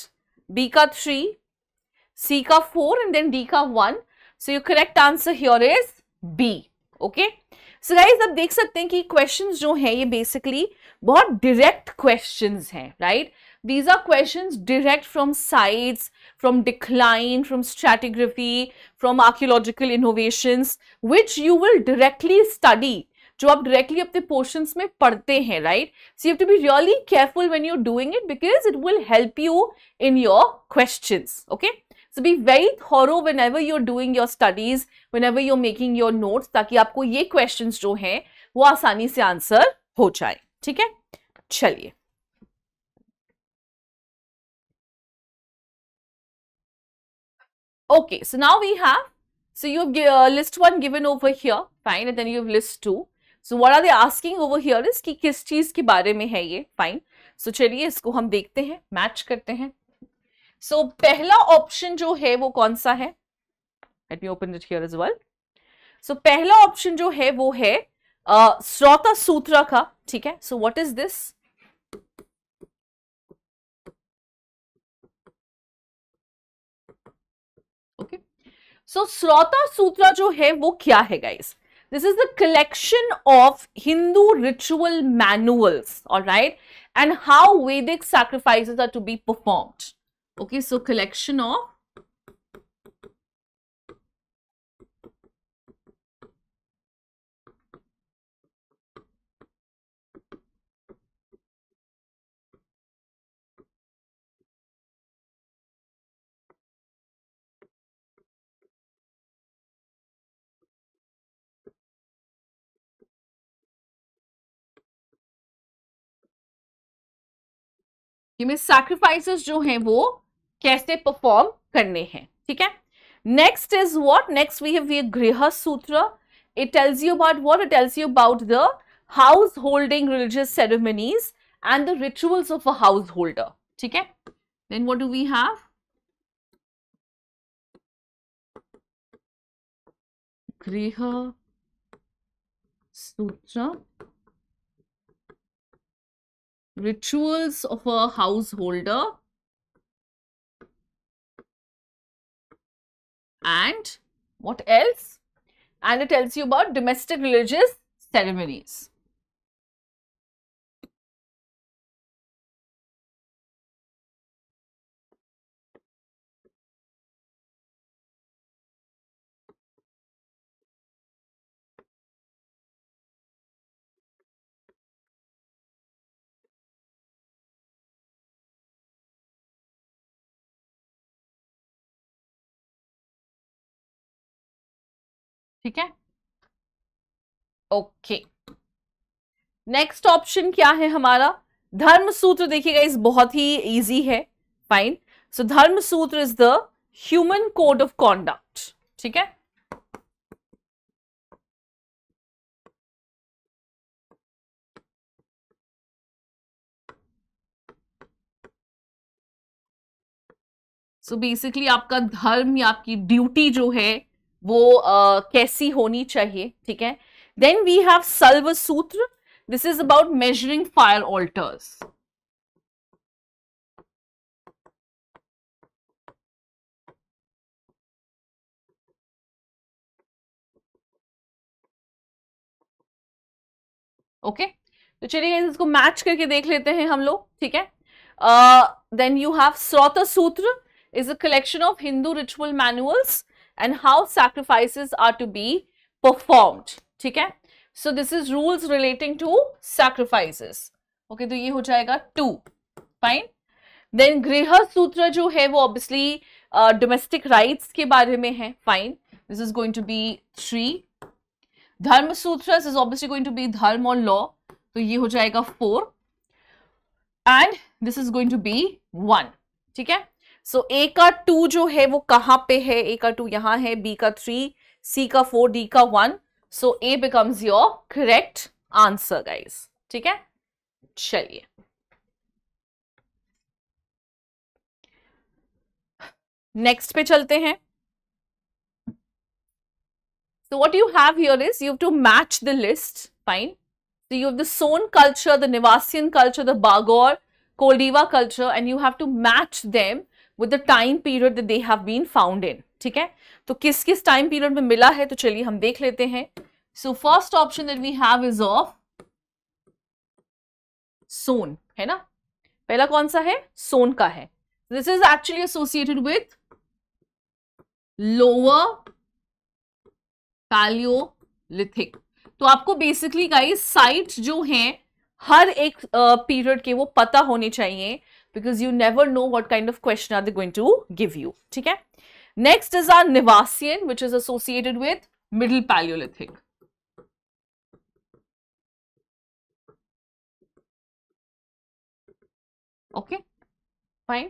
बी का थ्री, सी का फोर एंड देन डी का one. So your correct answer here is B. Okay, so guys आप देख सकते हैं कि questions जो हैं ये बेसिकली बहुत डायरेक्ट क्वेश्चंस हैं, right? These are questions direct from sites, from decline, from stratigraphy, from archaeological innovations, which you will directly study. जो आप directly अपने portions में पढ़ते हैं, right? So you have to be really careful when you're doing it because it will help you in your questions. Okay? So be very thorough whenever you're doing your studies, whenever you're making your notes, ताकि आपको ये questions जो हैं वो आसानी से answer हो जाए. ठीक है? चलिए. Okay, so now we have, so you have uh, list one given over here, fine, and then you have list two. So what are they asking over here is कि किस चीज के बारे में है ये, fine. So चलिए इसको हम देखते हैं, match करते हैं. So पहला option जो है वो कौन सा है? Let me open it here as well. So पहला option जो है वो है uh, स्रोता सूत्रा का, ठीक है? So what is this? सो स्रोता सूत्र जो है वो क्या है guys? This is the collection of Hindu ritual manuals, alright, and how Vedic sacrifices are to be performed. Okay, so collection of में सैक्रिफाइसेस जो हैं वो कैसे परफॉर्म करने हैं. ठीक है, next is what? Next we have Grihya Sutra. It tells you about what? It tells you about the house holding religious ceremonies and the rituals of a house holder. ठीक है, then what do we have? Grihya Sutra, rituals of a householder and what else? And it tells you about domestic religious ceremonies. ठीक है, okay. Next option क्या है हमारा? धर्म सूत्र. देखिएगा इस बहुत ही इजी है, fine. So Dharma Sutra is the human code of conduct. ठीक है, सो so बेसिकली आपका धर्म या आपकी ड्यूटी जो है वो uh, कैसी होनी चाहिए. ठीक है, देन वी हैव सल्व सूत्र. This is about measuring fire altars. Okay, तो चलिए इसको मैच करके देख लेते हैं हम लोग. ठीक है, Uh, then you have Srota Sutra is a collection of Hindu ritual manuals and how sacrifices are to be performed. ठीक है? So this is rules relating to sacrifices. Okay, तो ये हो जाएगा two. Fine. Then Griha Sutra जो है वो obviously uh, domestic rights के बारे में है. Fine. This is going to be three. Dharma Sutras is obviously going to be Dharma or law. तो ये हो जाएगा four. And this is going to be one. ठीक है? So A का two जो है वो कहाँ पे है? A का two यहाँ है, B का three, C का four, D का one. So A becomes your correct answer, guys. ठीक है? चलिए. Next पे चलते हैं. So what you have here is you have to match the list. Fine. So you have the Son culture, the Nevasian culture, the Bagor, Koldiva culture, and you have to match them with the time period that they have been found in. ठीक है? तो किस किस time period में मिला है? तो चलिए हम देख लेते हैं. So first option that we have is of Son, है ना? पहला कौन सा है? Son का है. This is actually associated with lower Paleolithic. तो आपको बेसिकली गाइस साइट जो हैं हर एक पीरियड uh, के वो पता होने चाहिए because you never know what kind of question are they going to give you. ठीक है? Next is are Nevasian which is associated with middle palaeolithic. Okay fine.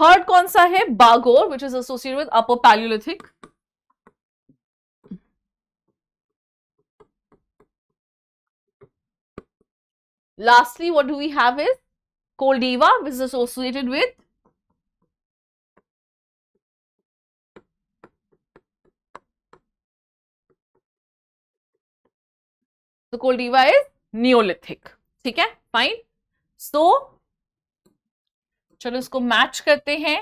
Third कौन सा है? Bagor which is associated with upper palaeolithic. Lastly, what do we have is Koldiva, which is associated with the so Koldiva is Neolithic. ठीक है? Fine. So, चलो इसको match करते हैं.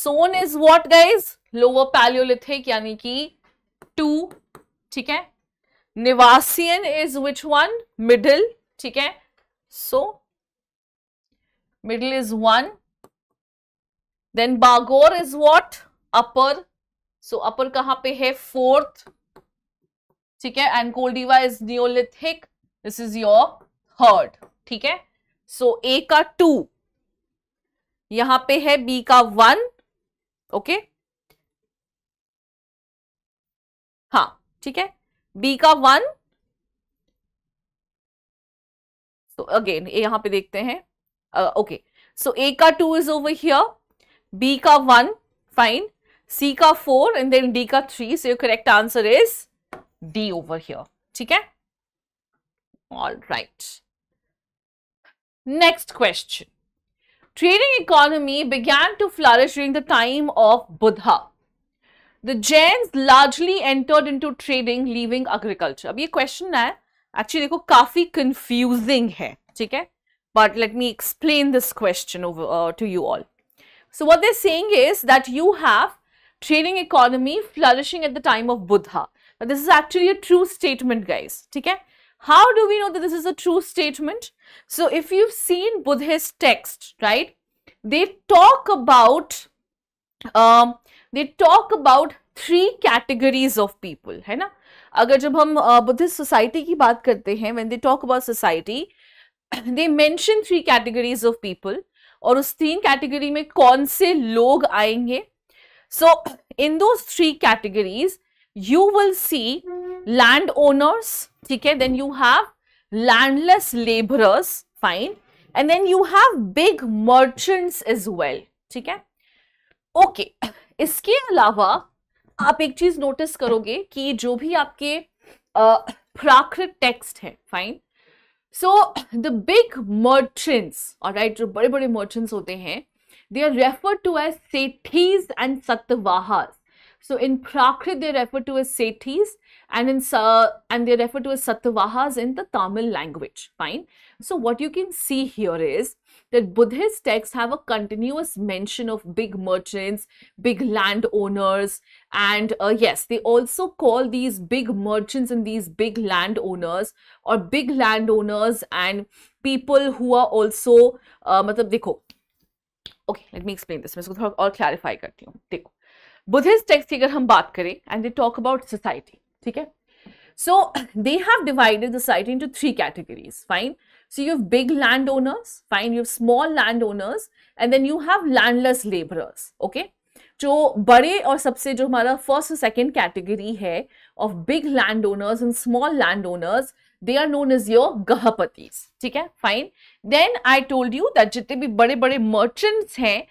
Son is what guys? Lower Paleolithic, यानी कि two. ठीक है? Nevasian is which one? Middle. ठीक है? So middle is one, then Bagor is what? Upper, so upper कहाँ पे है? Fourth. ठीक है? And Koldiva is Neolithic, this is your third. ठीक है? So A का two यहाँ पे है, B का one. ओके हाँ ठीक है, B का one. So again A यहाँ पे देखते हैं. ओके सो A का two is over here, B का one, fine, C का four, and then D का three. So your correct answer is D over here. ठीक है? All right. Next question. Trading economy began to flourish during the time of Buddha. The Jains largely entered into trading, leaving agriculture. अब ये question है. Actually, देखो काफी confusing है. ठीक है? But let me explain this question over uh, to you all. So what they're saying is that you have trading economy flourishing at the time of Buddha. But this is actually a true statement, guys. ठीक है? How do we know that this is a true statement? So if you've seen Buddhist text, right? They talk about um, they talk about three categories of people, है ना? अगर जब हम Buddhist society की बात करते हैं, when they talk about society, they mention three categories of people, और उस तीन कैटेगरी में कौन से लोग आएंगे? So in those three categories, you will see landowners, ठीक है? Then you have landless laborers, fine, and then you have big merchants as well, ठीक है? Okay, इसके अलावा आप एक चीज नोटिस करोगे कि जो भी आपके प्राकृत टेक्स्ट है, fine, so the big merchants, alright, जो बड़े बड़े मर्चेंट्स होते हैं, they are referred to as Sethis and Satavahas. So in Prakrit they refer to as Setis, and in uh, and they refer to as Satvahas in the Tamil language. Fine. So what you can see here is that Buddhist texts have a continuous mention of big merchants, big landowners, and uh, yes, they also call these big merchants and these big landowners or big landowners and people who are also uh, matlab dekho. Okay, let me explain this. मैं इसको थोड़ा और clarify करती हूँ. देखो, Buddhist texts की अगर हम बात करें, and they talk about society, ठीक है? So they have divided the society into three categories. Fine. So you have big landowners, fine. You have small landowners, and then you have landless laborers. Okay. जो बड़े और सबसे जो हमारा first और second category है of big landowners and small landowners, they are known as your gahapatis. ठीक है? Fine. Then I told you that जितने भी बड़े-बड़े merchants हैं,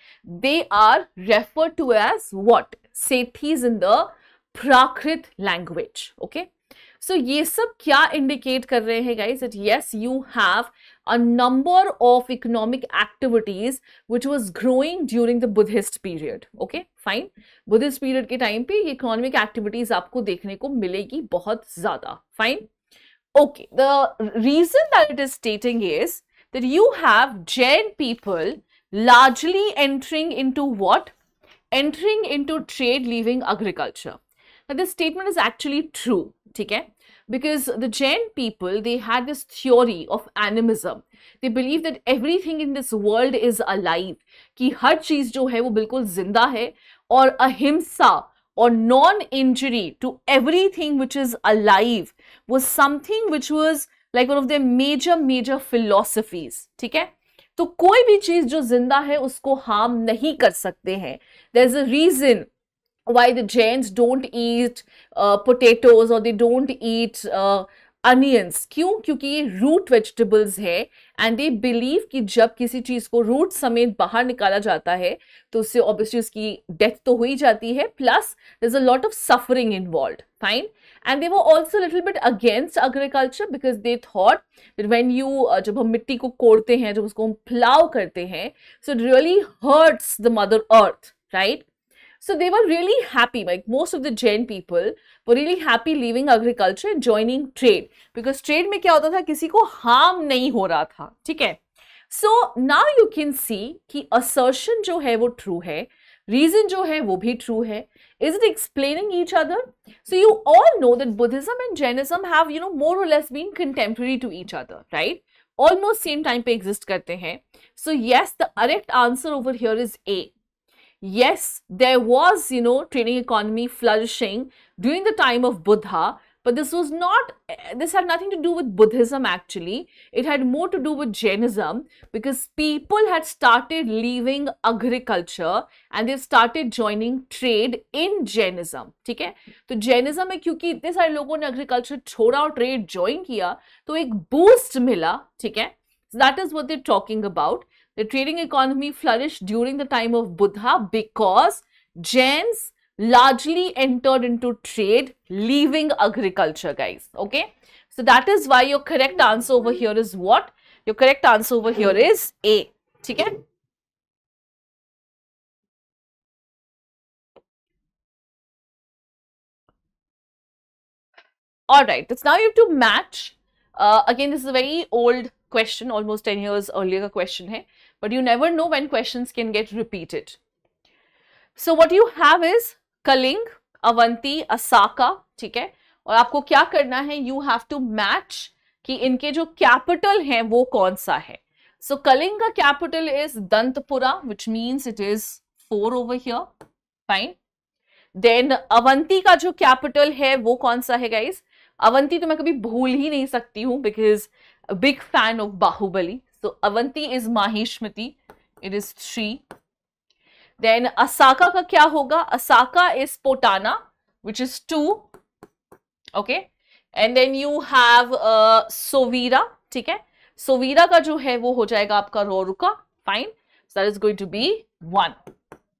they are referred to as what? Sethis in the Prakrit language. Okay. So ये सब क्या indicate कर रहे हैं guys? That yes, you have a number of economic activities which was growing during the Buddhist period. Okay, fine. Buddhist period के time पे ये economic activities आपको देखने को मिलेगी बहुत ज़्यादा. Fine. Okay, the reason that it is stating is that you have Jain people largely entering into what? Entering into trade, leaving agriculture. Now, this statement is actually true, okay? Because the Jain people, they had this theory of animism. They believe that everything in this world is alive, कि हर चीज़ जो है वो बिल्कुल जिंदा है और अहिंसा or non-injury to everything which is alive was something which was like one of their major major philosophies. ठीक है? तो कोई भी चीज़ जो जिंदा है उसको harm नहीं कर सकते हैं. There's a reason why the Jains don't eat uh, potatoes or they don't eat uh, onions. क्यों? क्योंकि ये root vegetables है and they believe कि जब किसी चीज़ को root समेत बाहर निकाला जाता है तो उससे obviously उसकी death तो हो ही जाती है, plus there's a lot of suffering involved. Fine. And they were also a little bit against agriculture because they thought that when you uh, जब हम मिट्टी को कोड़ते हैं, जब उसको हम plow करते हैं, so it really hurts the mother earth, right? So they were really happy, like most of the Jain people were really happy leaving agriculture and joining trade, because trade में क्या होता था, किसी को harm नहीं हो रहा था, ठीक है? So now you can see कि assertion जो है वो true है, reason जो है वो भी true है. Is it explaining each other? So you all know that Buddhism and Jainism have, you know, more or less been contemporary to each other, right? Almost same time पे exist करते हैं. So yes, the correct answer over here is A. Yes, there was, you know, trading economy flourishing during the time of Buddha, but this was not, this had nothing to do with Buddhism actually. It had more to do with Jainism, because people had started leaving agriculture and they started joining trade in Jainism. ठीक है? तो Jainism में क्योंकि इतने सारे लोगों ने agriculture छोड़ा और trade join किया, तो एक boost मिला, ठीक है? So that is what they're talking about. The trading economy flourished during the time of Buddha because Jains largely entered into trade, leaving agriculture, guys. Okay. So that is why your correct answer over here is what? Your correct answer over here is A. Okay. All right. So now you have to match. Uh, again, this is a very old question, almost ten years earlier question hai, but you never know when questions can get repeated. So what you have is Kaling, Avanti, Asaka, ठीक है? और आपको क्या करना है? You have to match कि इनके जो capital हैं वो कौन सा है? So Kaling का capital is Dantapura, which means it is four over here. Fine. Then Avanti का जो capital है वो कौन सा है guys? Avanti तो मैं कभी भूल ही नहीं सकती हूँ, because a big fan of Bahubali. So Avanti is Mahishmati. It is three. Then Asaka ka kya hoga? Asaka is Potana, which is two. Okay. And then you have uh, Sovira. ठीक है? Sovira ka jo hai wo ho jayega aapka Roruka. Fine. So that is going to be one.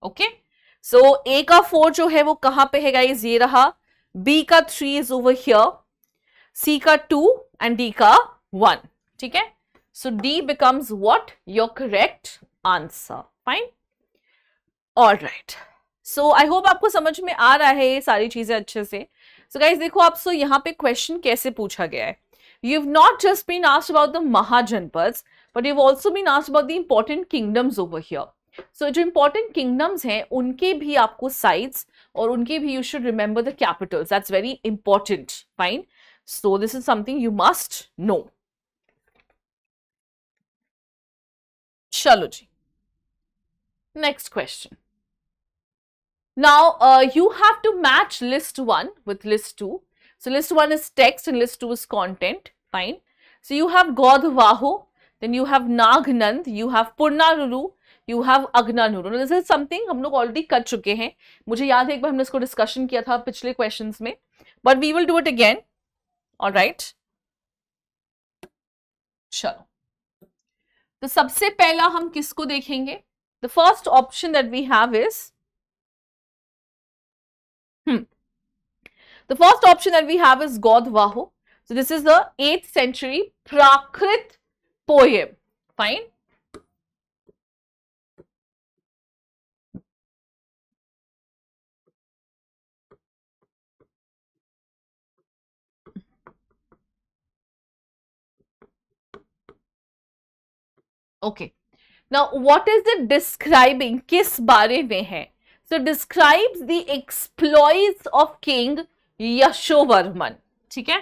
Okay. So A ka four jo hai wo kaha pe hai guys? Ye raha. B ka three is over here. C ka two and D ka one. ठीक है? So D becomes what? Your correct answer. Fine. All right. So I hope आपको समझ में आ रहा है ये सारी चीजें अच्छे से. सो so गाइज देखो आप सो so यहाँ पे क्वेश्चन कैसे पूछा गया है. You've not just been asked about the Mahajanpads, but you've also been asked about the important kingdoms over here. So जो important kingdoms हैं उनके भी आपको sites और उनके भी you should remember the capitals. That's very important. Fine. So this is something you must know. चलो जी. Next question. Now uh, you have to match list one with list two. So list one is text and list two is content. Fine. So you have Godvaho, then you have Nagnand, you have Purnaruru, you have Agnanuru. Now this is something हम लोग already कर चुके हैं. मुझे याद है एक बार हमने इसको discussion किया था पिछले questions में. But we will do it again. All right. चलो. तो सबसे पहला हम किसको देखेंगे? The first option that we have is hmm. The first option that we have is Godvaho. So this is the eighth century Prakrit poem. Fine. Okay. Now what is it describing? किस बारे में है? So describes the exploits of King Yashovarman. ठीक है.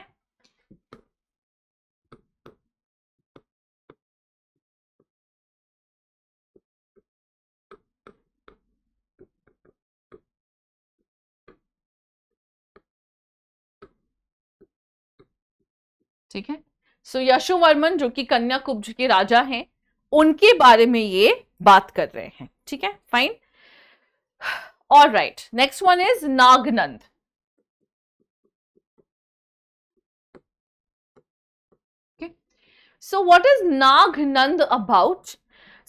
ठीक है. सो यशोवर्मन जो कि कन्या कुब्ज के राजा हैं उनके बारे में ये बात कर रहे हैं. ठीक है. Fine. All right. Next one is Nagananda. So what is Nagnand about?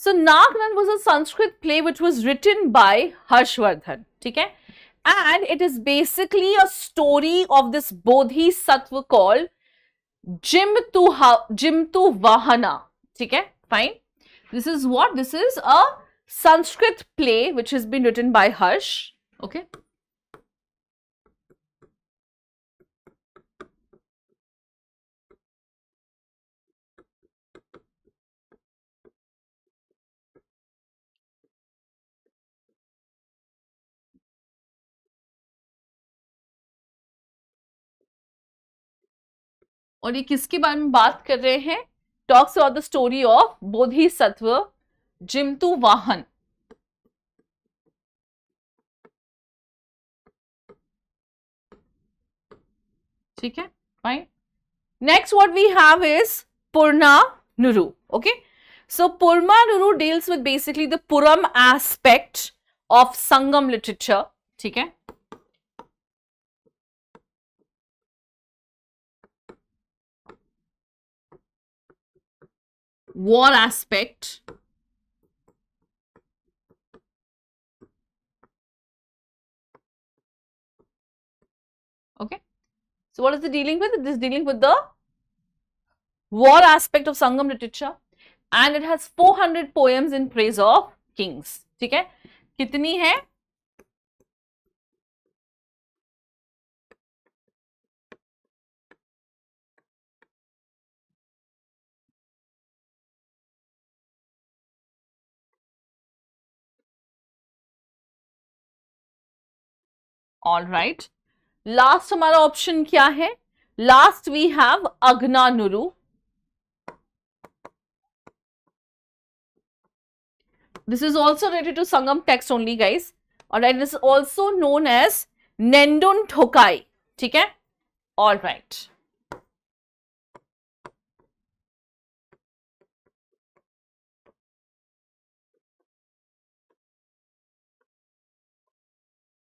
So Nagnand was a Sanskrit play which was written by Harshvardhan, ठीक है, and it is basically a story of this bodhisattva called Jimtu Vahana, ठीक है, fine. This is what? This is a Sanskrit play which has been written by Harsh, okay. और ये किसके बारे में बात कर रहे हैं? Talks about the story of Bodhisattva Jimutavahana. ठीक है. Fine. Next what we have is Purananuru. Okay. So Purananuru deals with basically the Puram aspect of Sangam literature. ठीक है. War aspect, okay. So what is it dealing with? It is dealing with the war aspect of Sangam literature, and it has four hundred poems in praise of kings. ठीक है. कितनी है? All right. Last हमारा option क्या है? Last we have अग्नानुरु. This is also related to Sangam text only guys. और it is also known as नेंडुन ठोकाई. ठीक है. All right.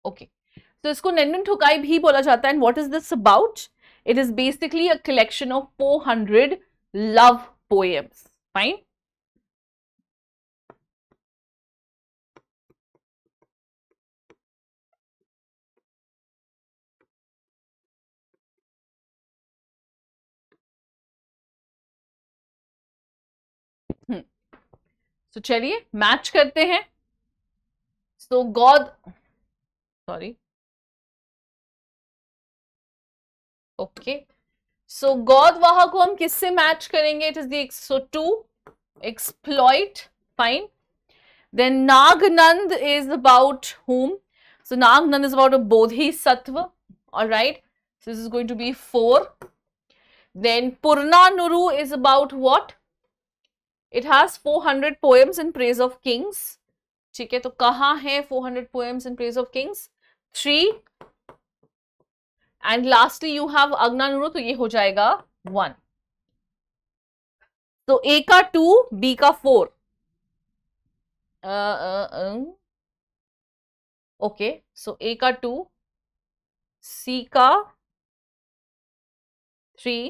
ओके. तो इसको नेंडुन ठोकाई भी बोला जाता है. And what is this about? It is basically a collection of four hundred love poems. Fine. Hmm. तो चलिए मैच करते हैं. So God Sorry. Okay. So Godwaha को हम किससे मैच करेंगे? It is the so two exploit. Fine. Then Nagnand is about whom? So Nagnand is about a bodhisattva. All right. So this is going to be four. Then Purnanuru is about what? It has four hundred poems in praise of kings. ठीक है, तो कहाँ है four hundred poems in praise of kings? Three. And lastly you have Agnanuru, तो ये हो जाएगा one. तो A का two, B का four. Uh, uh, um. Okay, so A का two, C का three,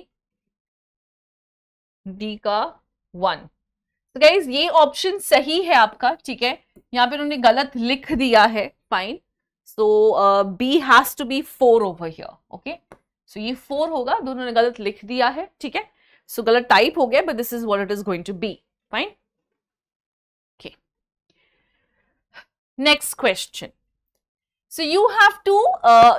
D का one. तो so guys ये ऑप्शन सही है आपका, ठीक है, यहाँ पे उन्होंने गलत लिख दिया है. Fine. So B has to be four over here. Okay, so ये फोर होगा, दोनों ने गलत लिख दिया है, ठीक है. सो so, गलत टाइप हो गया, but this is what it is going to be. Fine. Okay, next question. So you have to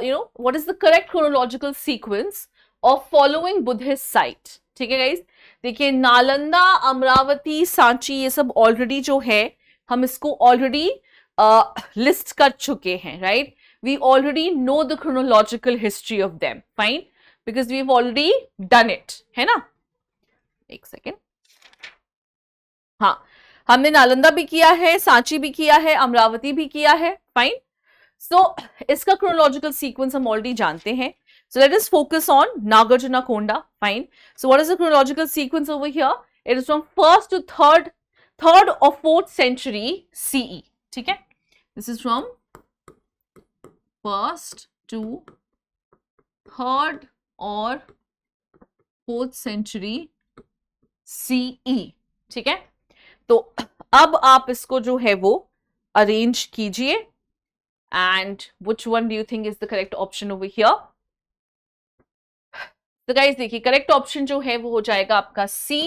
you know what is the correct chronological sequence of following Buddhist site. ठीक है guys, देखिए नालंदा, अमरावती, सांची, ये सब already जो है हम इसको already list कर चुके हैं. Right, we already know the chronological history of them. Fine, because we have already done it, है ना. एक सेकेंड, हाँ, हमने नालंदा भी किया है, सांची भी किया है, अमरावती भी किया है. फाइन. सो so, इसका क्रोनोलॉजिकल सीक्वेंस हम ऑलरेडी जानते हैं. So let us focus on Nagarjuna Konda. Fine. So what is the chronological sequence over here? It is from first to third, third or fourth century C E. ठीक है? This is from first to third or fourth century C E. ठीक है? तो अब आप इसको जो है वो arrange कीजिए. And which one do you think is the correct option over here? तो गाइज देखिए करेक्ट ऑप्शन जो है वो हो जाएगा आपका C,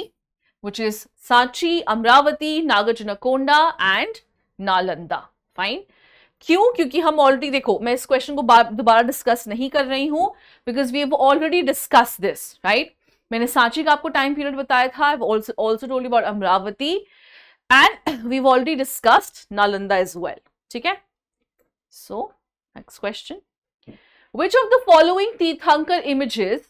which is Sanchi, Amaravati, Nagarjunakonda and Nalanda. Fine. क्यों? क्योंकि हम ऑलरेडी, देखो मैं इस क्वेश्चन को दोबारा डिस्कस नहीं कर रही हूं because we have already discuss this. Right, मैंने सांची का आपको टाइम पीरियड बताया था, also told about Amaravati and we have already discussed Nalanda as well. ठीक है. So next question, which of the following तीर्थंकर images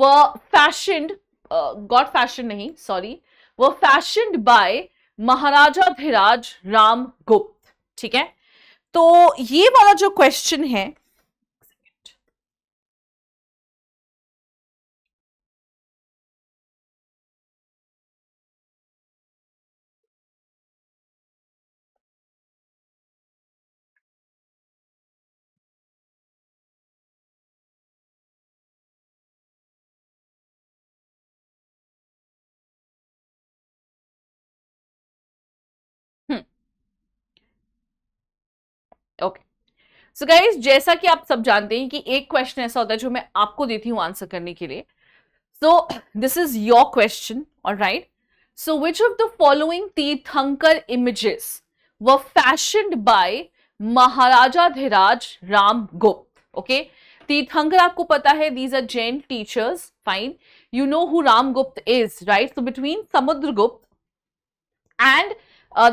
were fashioned, uh, got fashioned nahi, sorry, were fashioned by Maharaja Dhiraj Ram Gupt. ठीक है, तो ये वाला जो question है, ओके, सो गाइस जैसा कि आप सब जानते हैं कि एक क्वेश्चन ऐसा होता है जो मैं आपको देती हूँ आंसर करने के लिए. So this is your question. Alright, so which of the following तीर्थंकर images were fashioned by Maharaja Dhiraj Ram Gupta. Okay, तीर्थंकर आपको पता है, these are Jain teachers. Fine, you know who Ram Gupta is. Right, so between Samudragupta and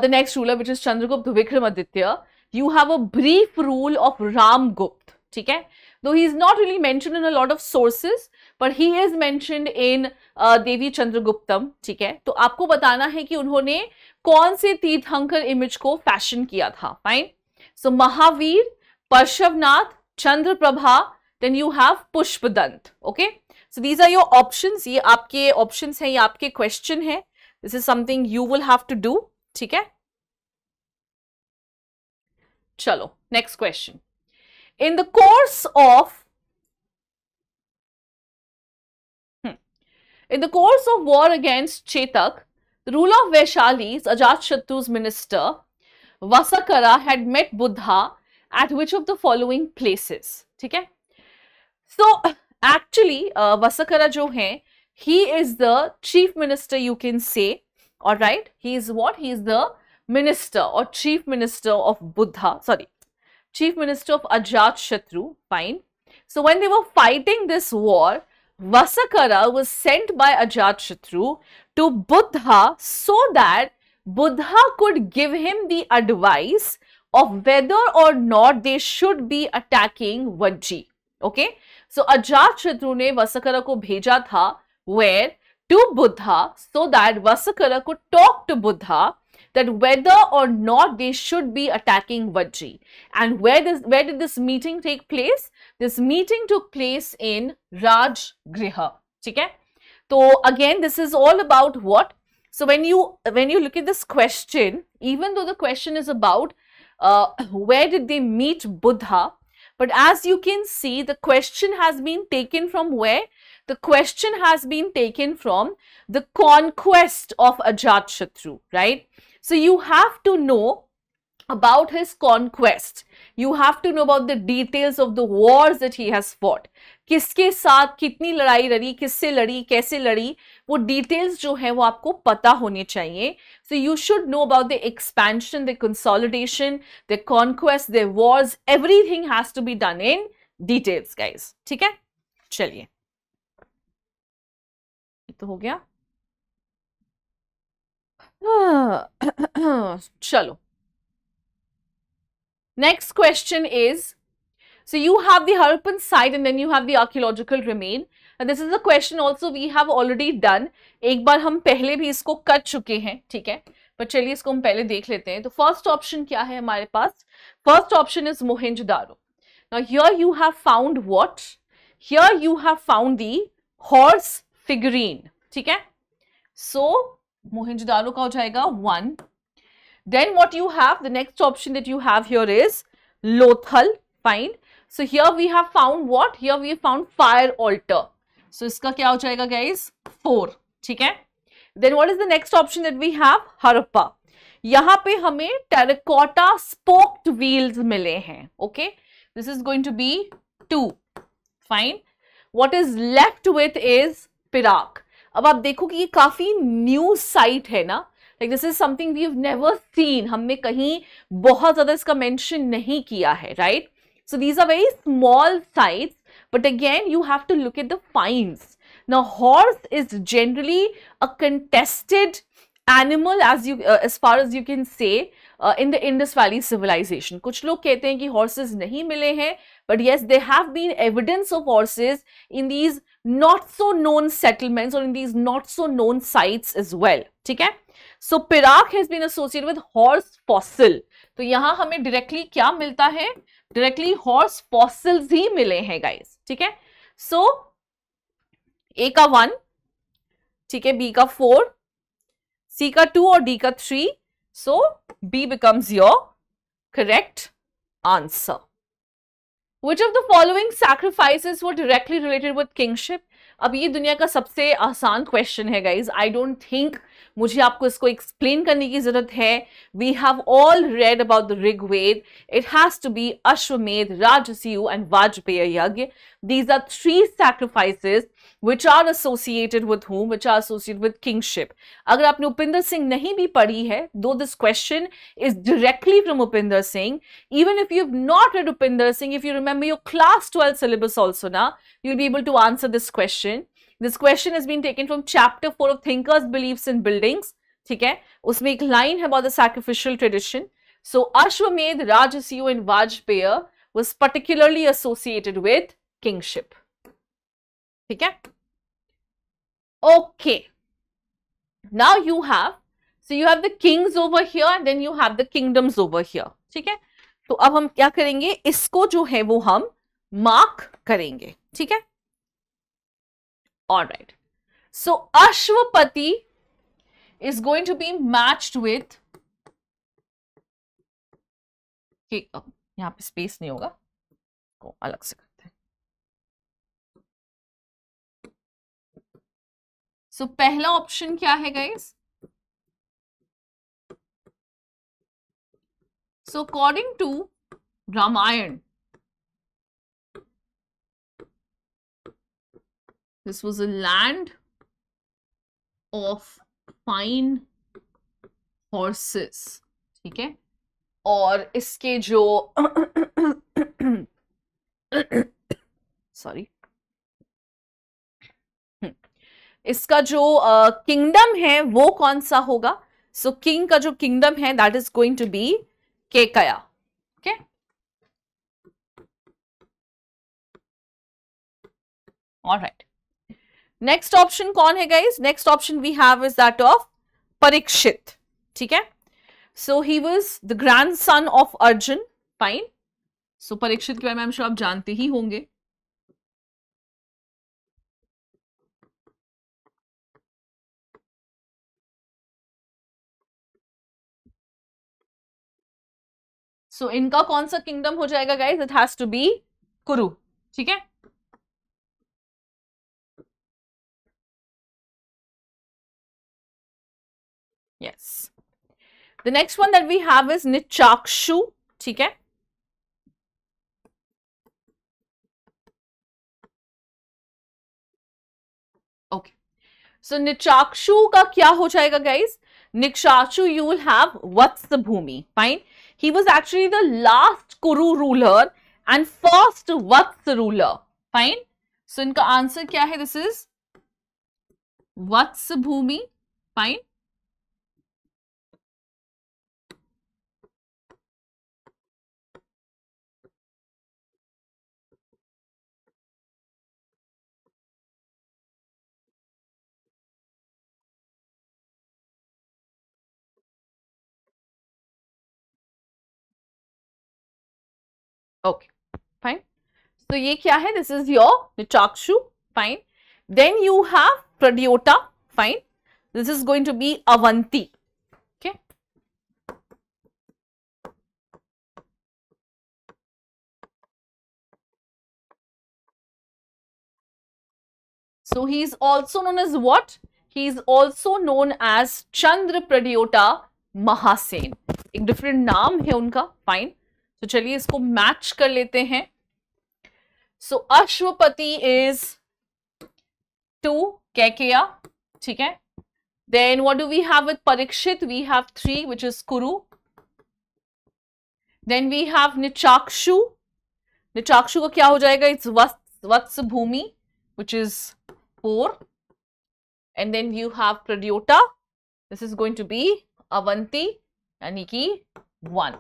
the next ruler which is Chandragupta Vikramaditya, you have a brief rule of Ram Gupt. ठीक है, though he is not really mentioned in a lot of sources, but he is mentioned in uh, Devi Chandraguptam. ठीक है, तो आपको बताना है कि उन्होंने कौन से तीर्थंकर इमेज को फैशन किया था. Fine. So Mahavir, Parshvanath, Chandraprabha, then you have Pushpadant. Okay, so these are your options. ये आपके options हैं, ये आपके question है. This is something you will have to do. ठीक है, चलो next question. In the course of in the course of war against Chetak, the ruler of Vaishali, Ajatashatru's minister Vasakara had met Buddha at which of the following places. ठीक है, so actually uh, Vasakara जो है, he is the chief minister, you can say. all right, he is what he is the minister or chief minister of Buddha, sorry, chief minister of Ajatshatru. Fine. So when they were fighting this war, Vasakara was sent by Ajatshatru to Buddha so that Buddha could give him the advice of whether or not they should be attacking Vriji. Okay. So Ajatshatru ne Vasakara ko bheja tha where to Buddha so that Vasakara could talk to Buddha that whether or not they should be attacking Vriji. And where, this, where did this meeting take place? This meeting took place in Rajgriha. Okay? So again, this is all about what? So when you, when you look at this question, even though the question is about uh, where did they meet Buddha, but as you can see, the question has been taken from where? The question has been taken from the conquest of Ajatshatru, right? So you have to know about his conquest. You have to know about the details of the wars that he has fought. किसके साथ कितनी लड़ाई लड़ी, किससे लड़ी, कैसे लड़ी, वो details जो हैं वो आपको पता होने चाहिए. So you should know about the expansion, the consolidation, the conquest, the wars. Everything has to be done in details, guys. ठीक है? चलिए. ये तो हो गया. चलो. Next question is, so you have the Harappan site and then you have the archaeological remain. And this is a question also we have already done. एक बार हम पहले भी इसको कर चुके हैं, ठीक है? पर चलिए इसको हम पहले देख लेते हैं. तो first option क्या है हमारे पास? First option is Mohenjo-daro. Now here you have found what? Here you have found the horse figurine, ठीक है? So Mohenjo-daro का हो जाएगा one. Then what you have, the next option that you have here is Lothal, fine. So here we have found what? Here we have found fire altar. So iska kya ho jayega guys? four, theek hai? Then what is the next option that we have? Harappa. Yahan pe hame terracotta spoked wheels mile hain, okay? This is going to be two, fine. What is left with is Perak. Ab aap dekho ki ye kafi new site hai na. Like this is something we have never seen. हमने कहीं बहुत ज़्यादा इसका mention नहीं किया है, right? So these are very small sites, but again you have to look at the finds. Now horse is generally a contested animal as you uh, as far as you can say uh, in the Indus Valley civilization. कुछ लोग कहते हैं कि horses नहीं मिले हैं, but yes, there have been evidence of horses in these not so known settlements or in these not so known sites as well. ठीक है? So Perak has been associated with horse fossil. तो यहाँ हमें directly क्या मिलता है? Directly horse fossils ही मिले हैं guys. ठीक है? So A का one, ठीक है? B का four, C का two और D का three. So B becomes your correct answer. Which of the following sacrifices were directly related with kingship? अब ये दुनिया का सबसे आसान question है guys. I don't think मुझे आपको इसको explain करने की ज़रूरत है. We have all read about the Rig Ved. It has to be Ashwamedh, Rajasuya and Vajpayee Yagya. These are three sacrifices which are associated with whom? Which are associated with kingship. अगर आपने Upinder Singh नहीं भी पढ़ी है, though this question is directly from Upinder Singh, even if you have not read Upinder Singh, if you remember your class twelve syllabus also now, you'll be able to answer this question. This question has been taken from chapter four of Thinkers, Beliefs and Buildings. ठीक है? उसमें एक line है about the sacrificial tradition. So Ashwamedh, Rajasuya and Vajpayee was particularly associated with kingship. ठीक है? Okay. Now you have, so you have the kings over here and then you have the kingdoms over here. ठीक है? तो अब हम क्या करेंगे? इसको जो है वो हम mark करेंगे. ठीक है? All right. So Ashwapati is going to be matched with. Okay, oh, यहाँ पे space नहीं होगा. को अलग से करते हैं. So पहला option क्या है guys? So according to Ramayana. This was a land of fine horses, ठीक है? और इसके जो सॉरी, इसका जो किंगडम uh, है वो कौन सा होगा? सो so, किंग का जो किंगडम है that is going to be Kekaya. Okay, alright. Next option कौन है guys? Next option we have is that of Parikshit. ठीक है, so he was the grandson of Arjun. Fine. So Parikshit के बारे में आई एम श्योर आप जानते ही होंगे. सो so, इनका कौन सा किंगडम हो जाएगा guys? It has to be Kuru. ठीक है, yes. The next one that we have is Nichakshu. ठीक है, ओके. सो निचाक्षु का क्या हो जाएगा guys? Nichakshu you will have Vatsabhumi. Fine. He was actually the last Kuru ruler and first Vatsa ruler. Fine. So, इनका answer क्या है? This is Vatsa Bhumi. Fine. Okay, fine. तो ये क्या है? This is your Nichakshu. Fine. Then you have Pradyota. Fine. This is going to be Avanti. Okay, so he is also known as what? He is also known as Chandra Pradyota Mahasena. एक different नाम है उनका. Fine. तो चलिए इसको मैच कर लेते हैं. So Ashwapati is to Kaikeya. ठीक है. Then what do we have with Parikshit? We have three which is Kuru. Then we have Nichakshu. Nichakshu का क्या हो जाएगा? It's Vatsa Bhumi which is four. And then you have Pradyota. This is going to be Avanti यानी कि वन.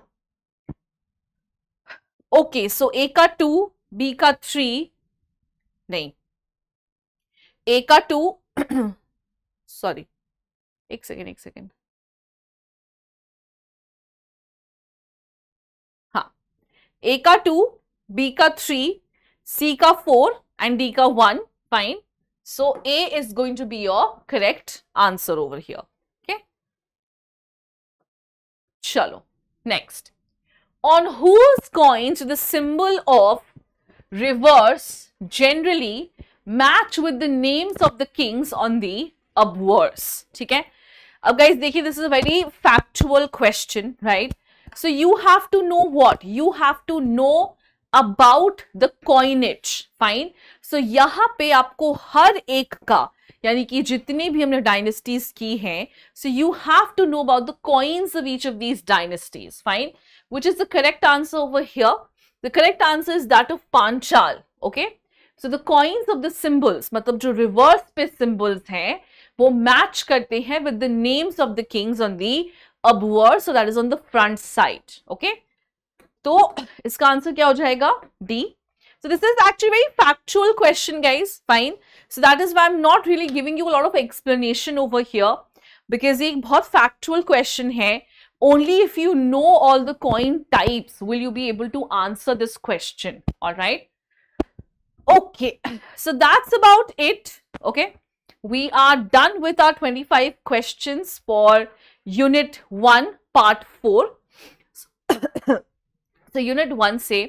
ओके, सो ए का two, B का three, नहीं A का टू, सॉरी एक सेकेंड एक सेकेंड हाँ, ए का टू, बी का थ्री, सी का फोर एंड डी का one. Fine. So A is going to be your correct answer over here. Okay, चलो next. On whose coins the symbol of reverse generally match with the names of the kings on the obverse? ठीक है. अब guys देखिए, this is a very factual question, right? So you have to know what? You have to know about the coinage. Fine. So यहाँ पे आपको हर एक का, यानी कि जितने भी हमने डायनेस्टीज की हैं, so you have to know about the coins of each of these dynasties. Fine. Which is the correct answer over here? The correct answer is that of Panchal. Okay, so the coins of the symbols, मतलब जो reverse पे symbols हैं, वो match करते हैं with the names of the kings on the upwards, so that is on the front side. Okay, तो इसका answer क्या हो जाएगा? D. So this is actually very factual question, guys. Fine. So that is why I'm not really giving you a lot of explanation over here, because ये एक बहुत factual question है. Only if you know all the coin types will you be able to answer this question. All right. Okay. So that's about it. Okay. We are done with our twenty-five questions for Unit one, Part four. So, so Unit one से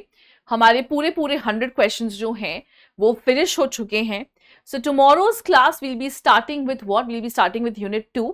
हमारे पूरे पूरे hundred questions जो हैं वो finish हो चुके हैं. So tomorrow's class we'll be starting with what? We'll be starting with Unit two.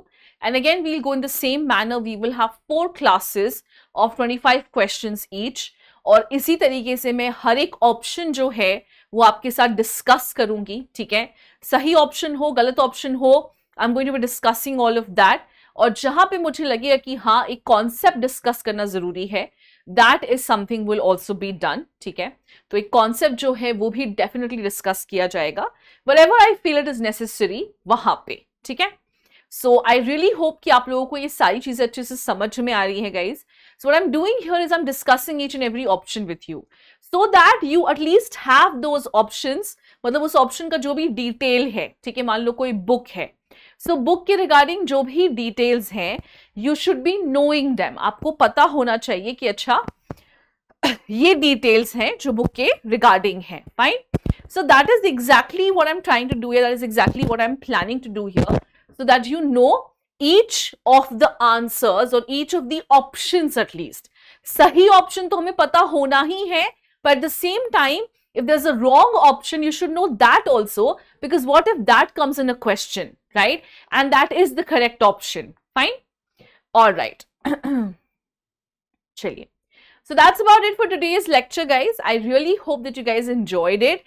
And again, we'll go in the same manner. We will have four classes of twenty-five questions each. और इसी तरीके से मैं हर एक option जो है वो आपके साथ डिस्कस करूंगी. ठीक है, सही ऑप्शन हो, गलत ऑप्शन हो, I am going to be discussing all of that. और जहां पे मुझे लगेगा कि हाँ एक कॉन्सेप्ट डिस्कस करना जरूरी है, that is something will also be done. ठीक है, तो एक कॉन्सेप्ट जो है वो भी डेफिनेटली डिस्कस किया जाएगा wherever I feel it is necessary वहां पे. ठीक है, सो आई रियली होप कि आप लोगों को ये सारी चीजें अच्छे से समझ में आ रही है guys. So what I am doing here is I am discussing each and every option with you so that you at least have those options, मतलब उस ऑप्शन का जो भी डिटेल है. ठीक है, मान लो कोई बुक है, सो so, बुक के रिगार्डिंग जो भी डिटेल्स हैं you should be knowing them. आपको पता होना चाहिए कि अच्छा ये डिटेल्स हैं जो बुक के रिगार्डिंग हैं. Fine, so that is exactly what I am trying to do here, that is exactly what I am planning to do here, so that you know each of the answers और each of the options at least. सही option तो हमें पता होना ही है, पर at the same time if there's a wrong option you should know that also, because what if that comes in a question, right, and that is the correct option. Fine, all right. Chaliye, so that's about it for today's lecture guys. I really hope that you guys enjoyed it.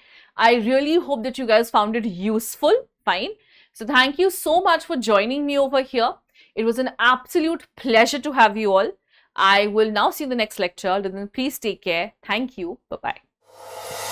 I really hope that you guys found it useful. Fine, so thank you so much for joining me over here. It was an absolute pleasure to have you all. I will now see you in the next lecture. Then please take care. Thank you, bye bye.